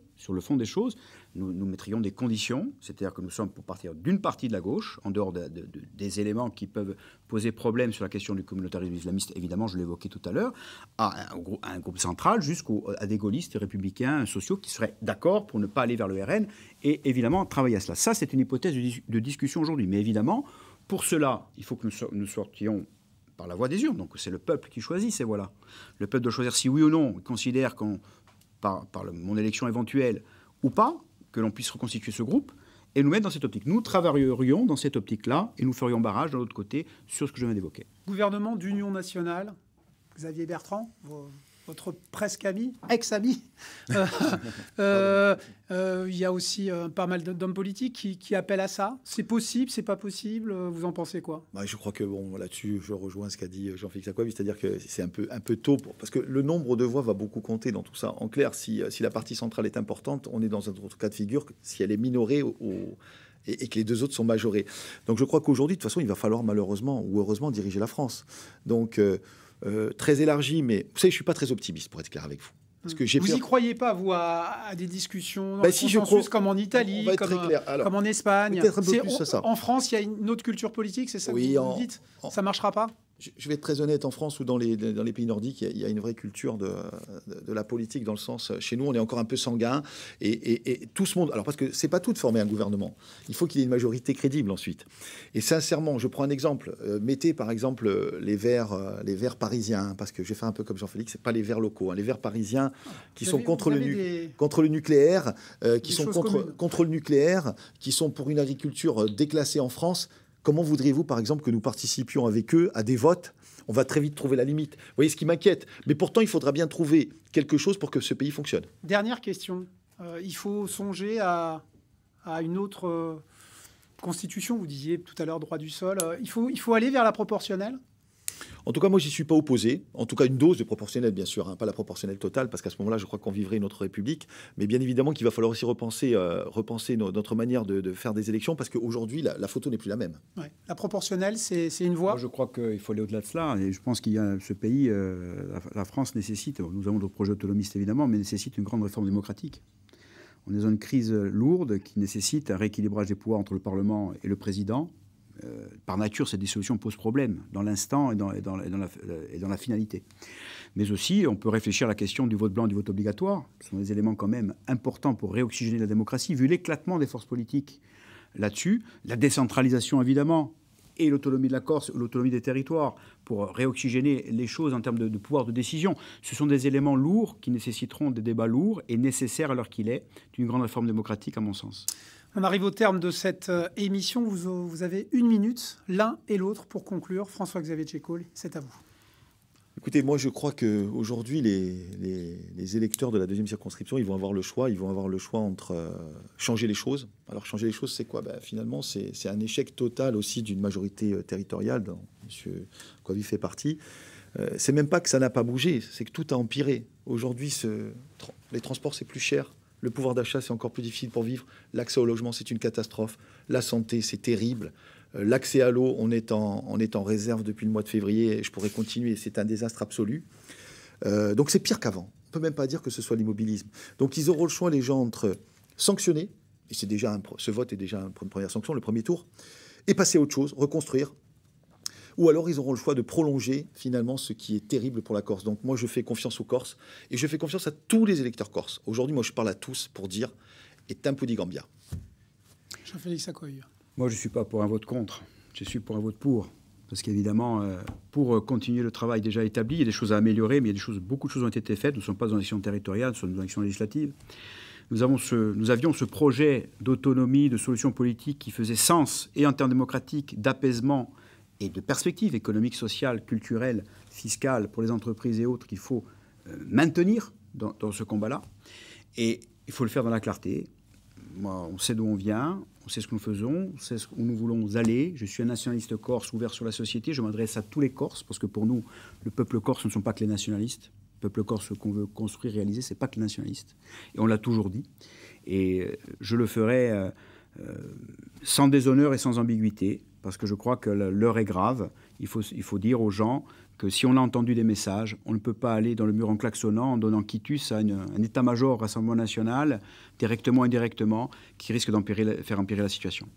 des choses, nous mettrions des conditions, c'est-à-dire que nous sommes pour partir d'une partie de la gauche, en dehors des éléments qui peuvent poser problème sur la question du communautarisme islamiste, évidemment, je l'évoquais tout à l'heure, à un groupe central jusqu'à des gaullistes, républicains, sociaux, qui seraient d'accord pour ne pas aller vers le RN et, évidemment, travailler à cela. Ça, c'est une hypothèse de discussion aujourd'hui. Mais évidemment, pour cela, il faut que nous sortions par la voie des urnes. Donc c'est le peuple qui choisit ces voies-là. Le peuple doit choisir si oui ou non il considère qu'on, par mon élection éventuelle ou pas, que l'on puisse reconstituer ce groupe et nous mettre dans cette optique. Nous travaillerions dans cette optique-là et nous ferions barrage de l'autre côté sur ce que je viens d'évoquer. Gouvernement d'union nationale, Xavier Bertrand, votre presque ami, ex-ami. Il y a aussi pas mal d'hommes politiques qui appellent à ça. C'est possible, c'est pas possible. Vous en pensez quoi? Je crois que bon, là-dessus, je rejoins ce qu'a dit Jean-Félix Acquaviva, c'est-à-dire que c'est un peu tôt parce que le nombre de voix va beaucoup compter dans tout ça. En clair, si la partie centrale est importante, on est dans un autre cas de figure que si elle est minorée et que les deux autres sont majorées. Donc je crois qu'aujourd'hui, de toute façon, il va falloir malheureusement ou heureusement diriger la France. Donc très élargi, mais vous savez, je suis pas très optimiste pour être clair avec vous. Parce que vous n'y croyez pas, vous, à des discussions comme en Italie, comme en Espagne. En France, il y a une autre culture politique, c'est ça que vous dites? Ça ne marchera pas? Je vais être très honnête, en France ou dans les pays nordiques, il y a une vraie culture de la politique dans le sens... Chez nous, on est encore un peu sanguin et tout ce monde... Alors parce que c'est pas tout de former un gouvernement. Il faut qu'il y ait une majorité crédible ensuite. Et sincèrement, je prends un exemple. Mettez par exemple les verts parisiens, parce que j'ai fait un peu comme Jean-Félix, c'est pas les verts locaux, hein, les verts parisiens qui sont contre le nucléaire, qui sont contre le nucléaire, qui sont pour une agriculture déclassée en France. Comment voudriez-vous, par exemple, que nous participions avec eux à des votes? On va très vite trouver la limite. Vous voyez ce qui m'inquiète. Mais pourtant, il faudra bien trouver quelque chose pour que ce pays fonctionne. Dernière question. Il faut songer à une autre constitution. Vous disiez tout à l'heure droit du sol. Il faut aller vers la proportionnelle? En tout cas, moi, j'y suis pas opposé. En tout cas, une dose de proportionnelle, bien sûr, hein, pas la proportionnelle totale, parce qu'à ce moment-là, je crois qu'on vivrait une autre République. Mais bien évidemment qu'il va falloir aussi repenser notre manière de faire des élections, parce qu'aujourd'hui, la photo n'est plus la même. Ouais. La proportionnelle, c'est une voie. Moi, je crois qu'il faut aller au-delà de cela. Et je pense qu'il y a ce pays, la France nécessite, nous avons le projet autonomiste évidemment, mais nécessite une grande réforme démocratique. On est dans une crise lourde qui nécessite un rééquilibrage des pouvoirs entre le Parlement et le Président. Par nature, cette dissolution pose problème dans l'instant et dans la finalité. Mais aussi, on peut réfléchir à la question du vote blanc et du vote obligatoire. Ce sont des éléments quand même importants pour réoxygéner la démocratie, vu l'éclatement des forces politiques là-dessus. La décentralisation, évidemment, et l'autonomie de la Corse, l'autonomie des territoires, pour réoxygéner les choses en termes de pouvoir de décision. Ce sont des éléments lourds qui nécessiteront des débats lourds et nécessaires à l'heure qu'il est d'une grande réforme démocratique, à mon sens. On arrive au terme de cette émission. Vous avez une minute, l'un et l'autre, pour conclure. François-Xavier Ceccoli, c'est à vous. Écoutez, moi, je crois qu'aujourd'hui, les électeurs de la deuxième circonscription, ils vont avoir le choix. Ils vont avoir le choix entre changer les choses. Alors, changer les choses, c'est quoi? Finalement, c'est un échec total aussi d'une majorité territoriale dont M. Calvi fait partie. C'est même pas que ça n'a pas bougé, c'est que tout a empiré. Aujourd'hui, les transports, c'est plus cher. Le pouvoir d'achat, c'est encore plus difficile pour vivre. L'accès au logement, c'est une catastrophe. La santé, c'est terrible. L'accès à l'eau, on est en réserve depuis le mois de février. Et je pourrais continuer. C'est un désastre absolu. Donc, c'est pire qu'avant. On ne peut même pas dire que ce soit l'immobilisme. Donc, ils auront le choix, les gens, entre sanctionner, et c'est déjà ce vote est déjà une première sanction, le premier tour, et passer à autre chose, reconstruire. Ou alors, ils auront le choix de prolonger, finalement, ce qui est terrible pour la Corse. Donc, moi, je fais confiance aux Corses et je fais confiance à tous les électeurs corses. Aujourd'hui, moi, je parle à tous pour dire « et tempo di Gambia ». Jean-Félix Acquaviva. Moi, je ne suis pas pour un vote contre. Je suis pour un vote pour. Parce qu'évidemment, pour continuer le travail déjà établi, il y a des choses à améliorer, mais il y a beaucoup de choses ont été faites. Nous ne sommes pas dans l'action territoriale, nous sommes dans l'action législative. Nous avions ce projet d'autonomie, de solution politique qui faisait sens, et en termes démocratiques, d'apaisement, et de perspectives économiques, sociales, culturelles, fiscales pour les entreprises et autres qu'il faut maintenir dans ce combat-là. Et il faut le faire dans la clarté. Moi, on sait d'où on vient, on sait ce que nous faisons, on sait où nous voulons aller. Je suis un nationaliste corse ouvert sur la société. Je m'adresse à tous les Corses parce que pour nous, le peuple corse ne sont pas que les nationalistes. peuple corse, ce qu'on veut construire, réaliser, c'est pas que nationaliste. Et on l'a toujours dit. Et je le ferai sans déshonneur et sans ambiguïté, parce que je crois que l'heure est grave. Il faut dire aux gens que si on a entendu des messages, on ne peut pas aller dans le mur en klaxonnant, en donnant quitus à un état-major Rassemblement national, directement et indirectement, qui risque de faire empirer la situation.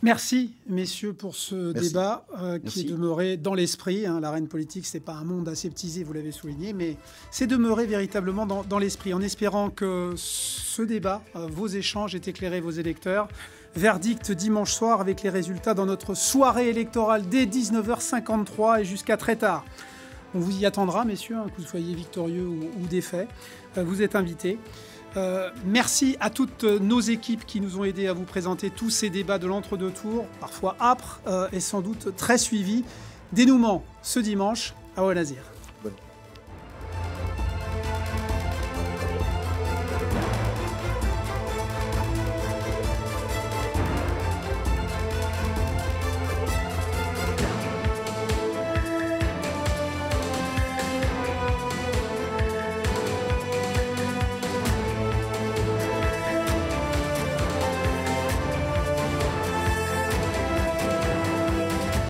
Merci, messieurs, pour ce débat qui est demeuré dans l'esprit. Hein, l'arène politique, ce n'est pas un monde aseptisé, vous l'avez souligné, mais c'est demeuré véritablement dans l'esprit, en espérant que ce débat, vos échanges, aient éclairé vos électeurs. Verdict dimanche soir avec les résultats dans notre soirée électorale dès 19h53 et jusqu'à très tard. On vous y attendra, messieurs, hein, que vous soyez victorieux ou défaits. Vous êtes invités. Merci à toutes nos équipes qui nous ont aidés à vous présenter tous ces débats de l'entre-deux-tours, parfois âpres et sans doute très suivis. Dénouement ce dimanche à Al Nasir. Bonne.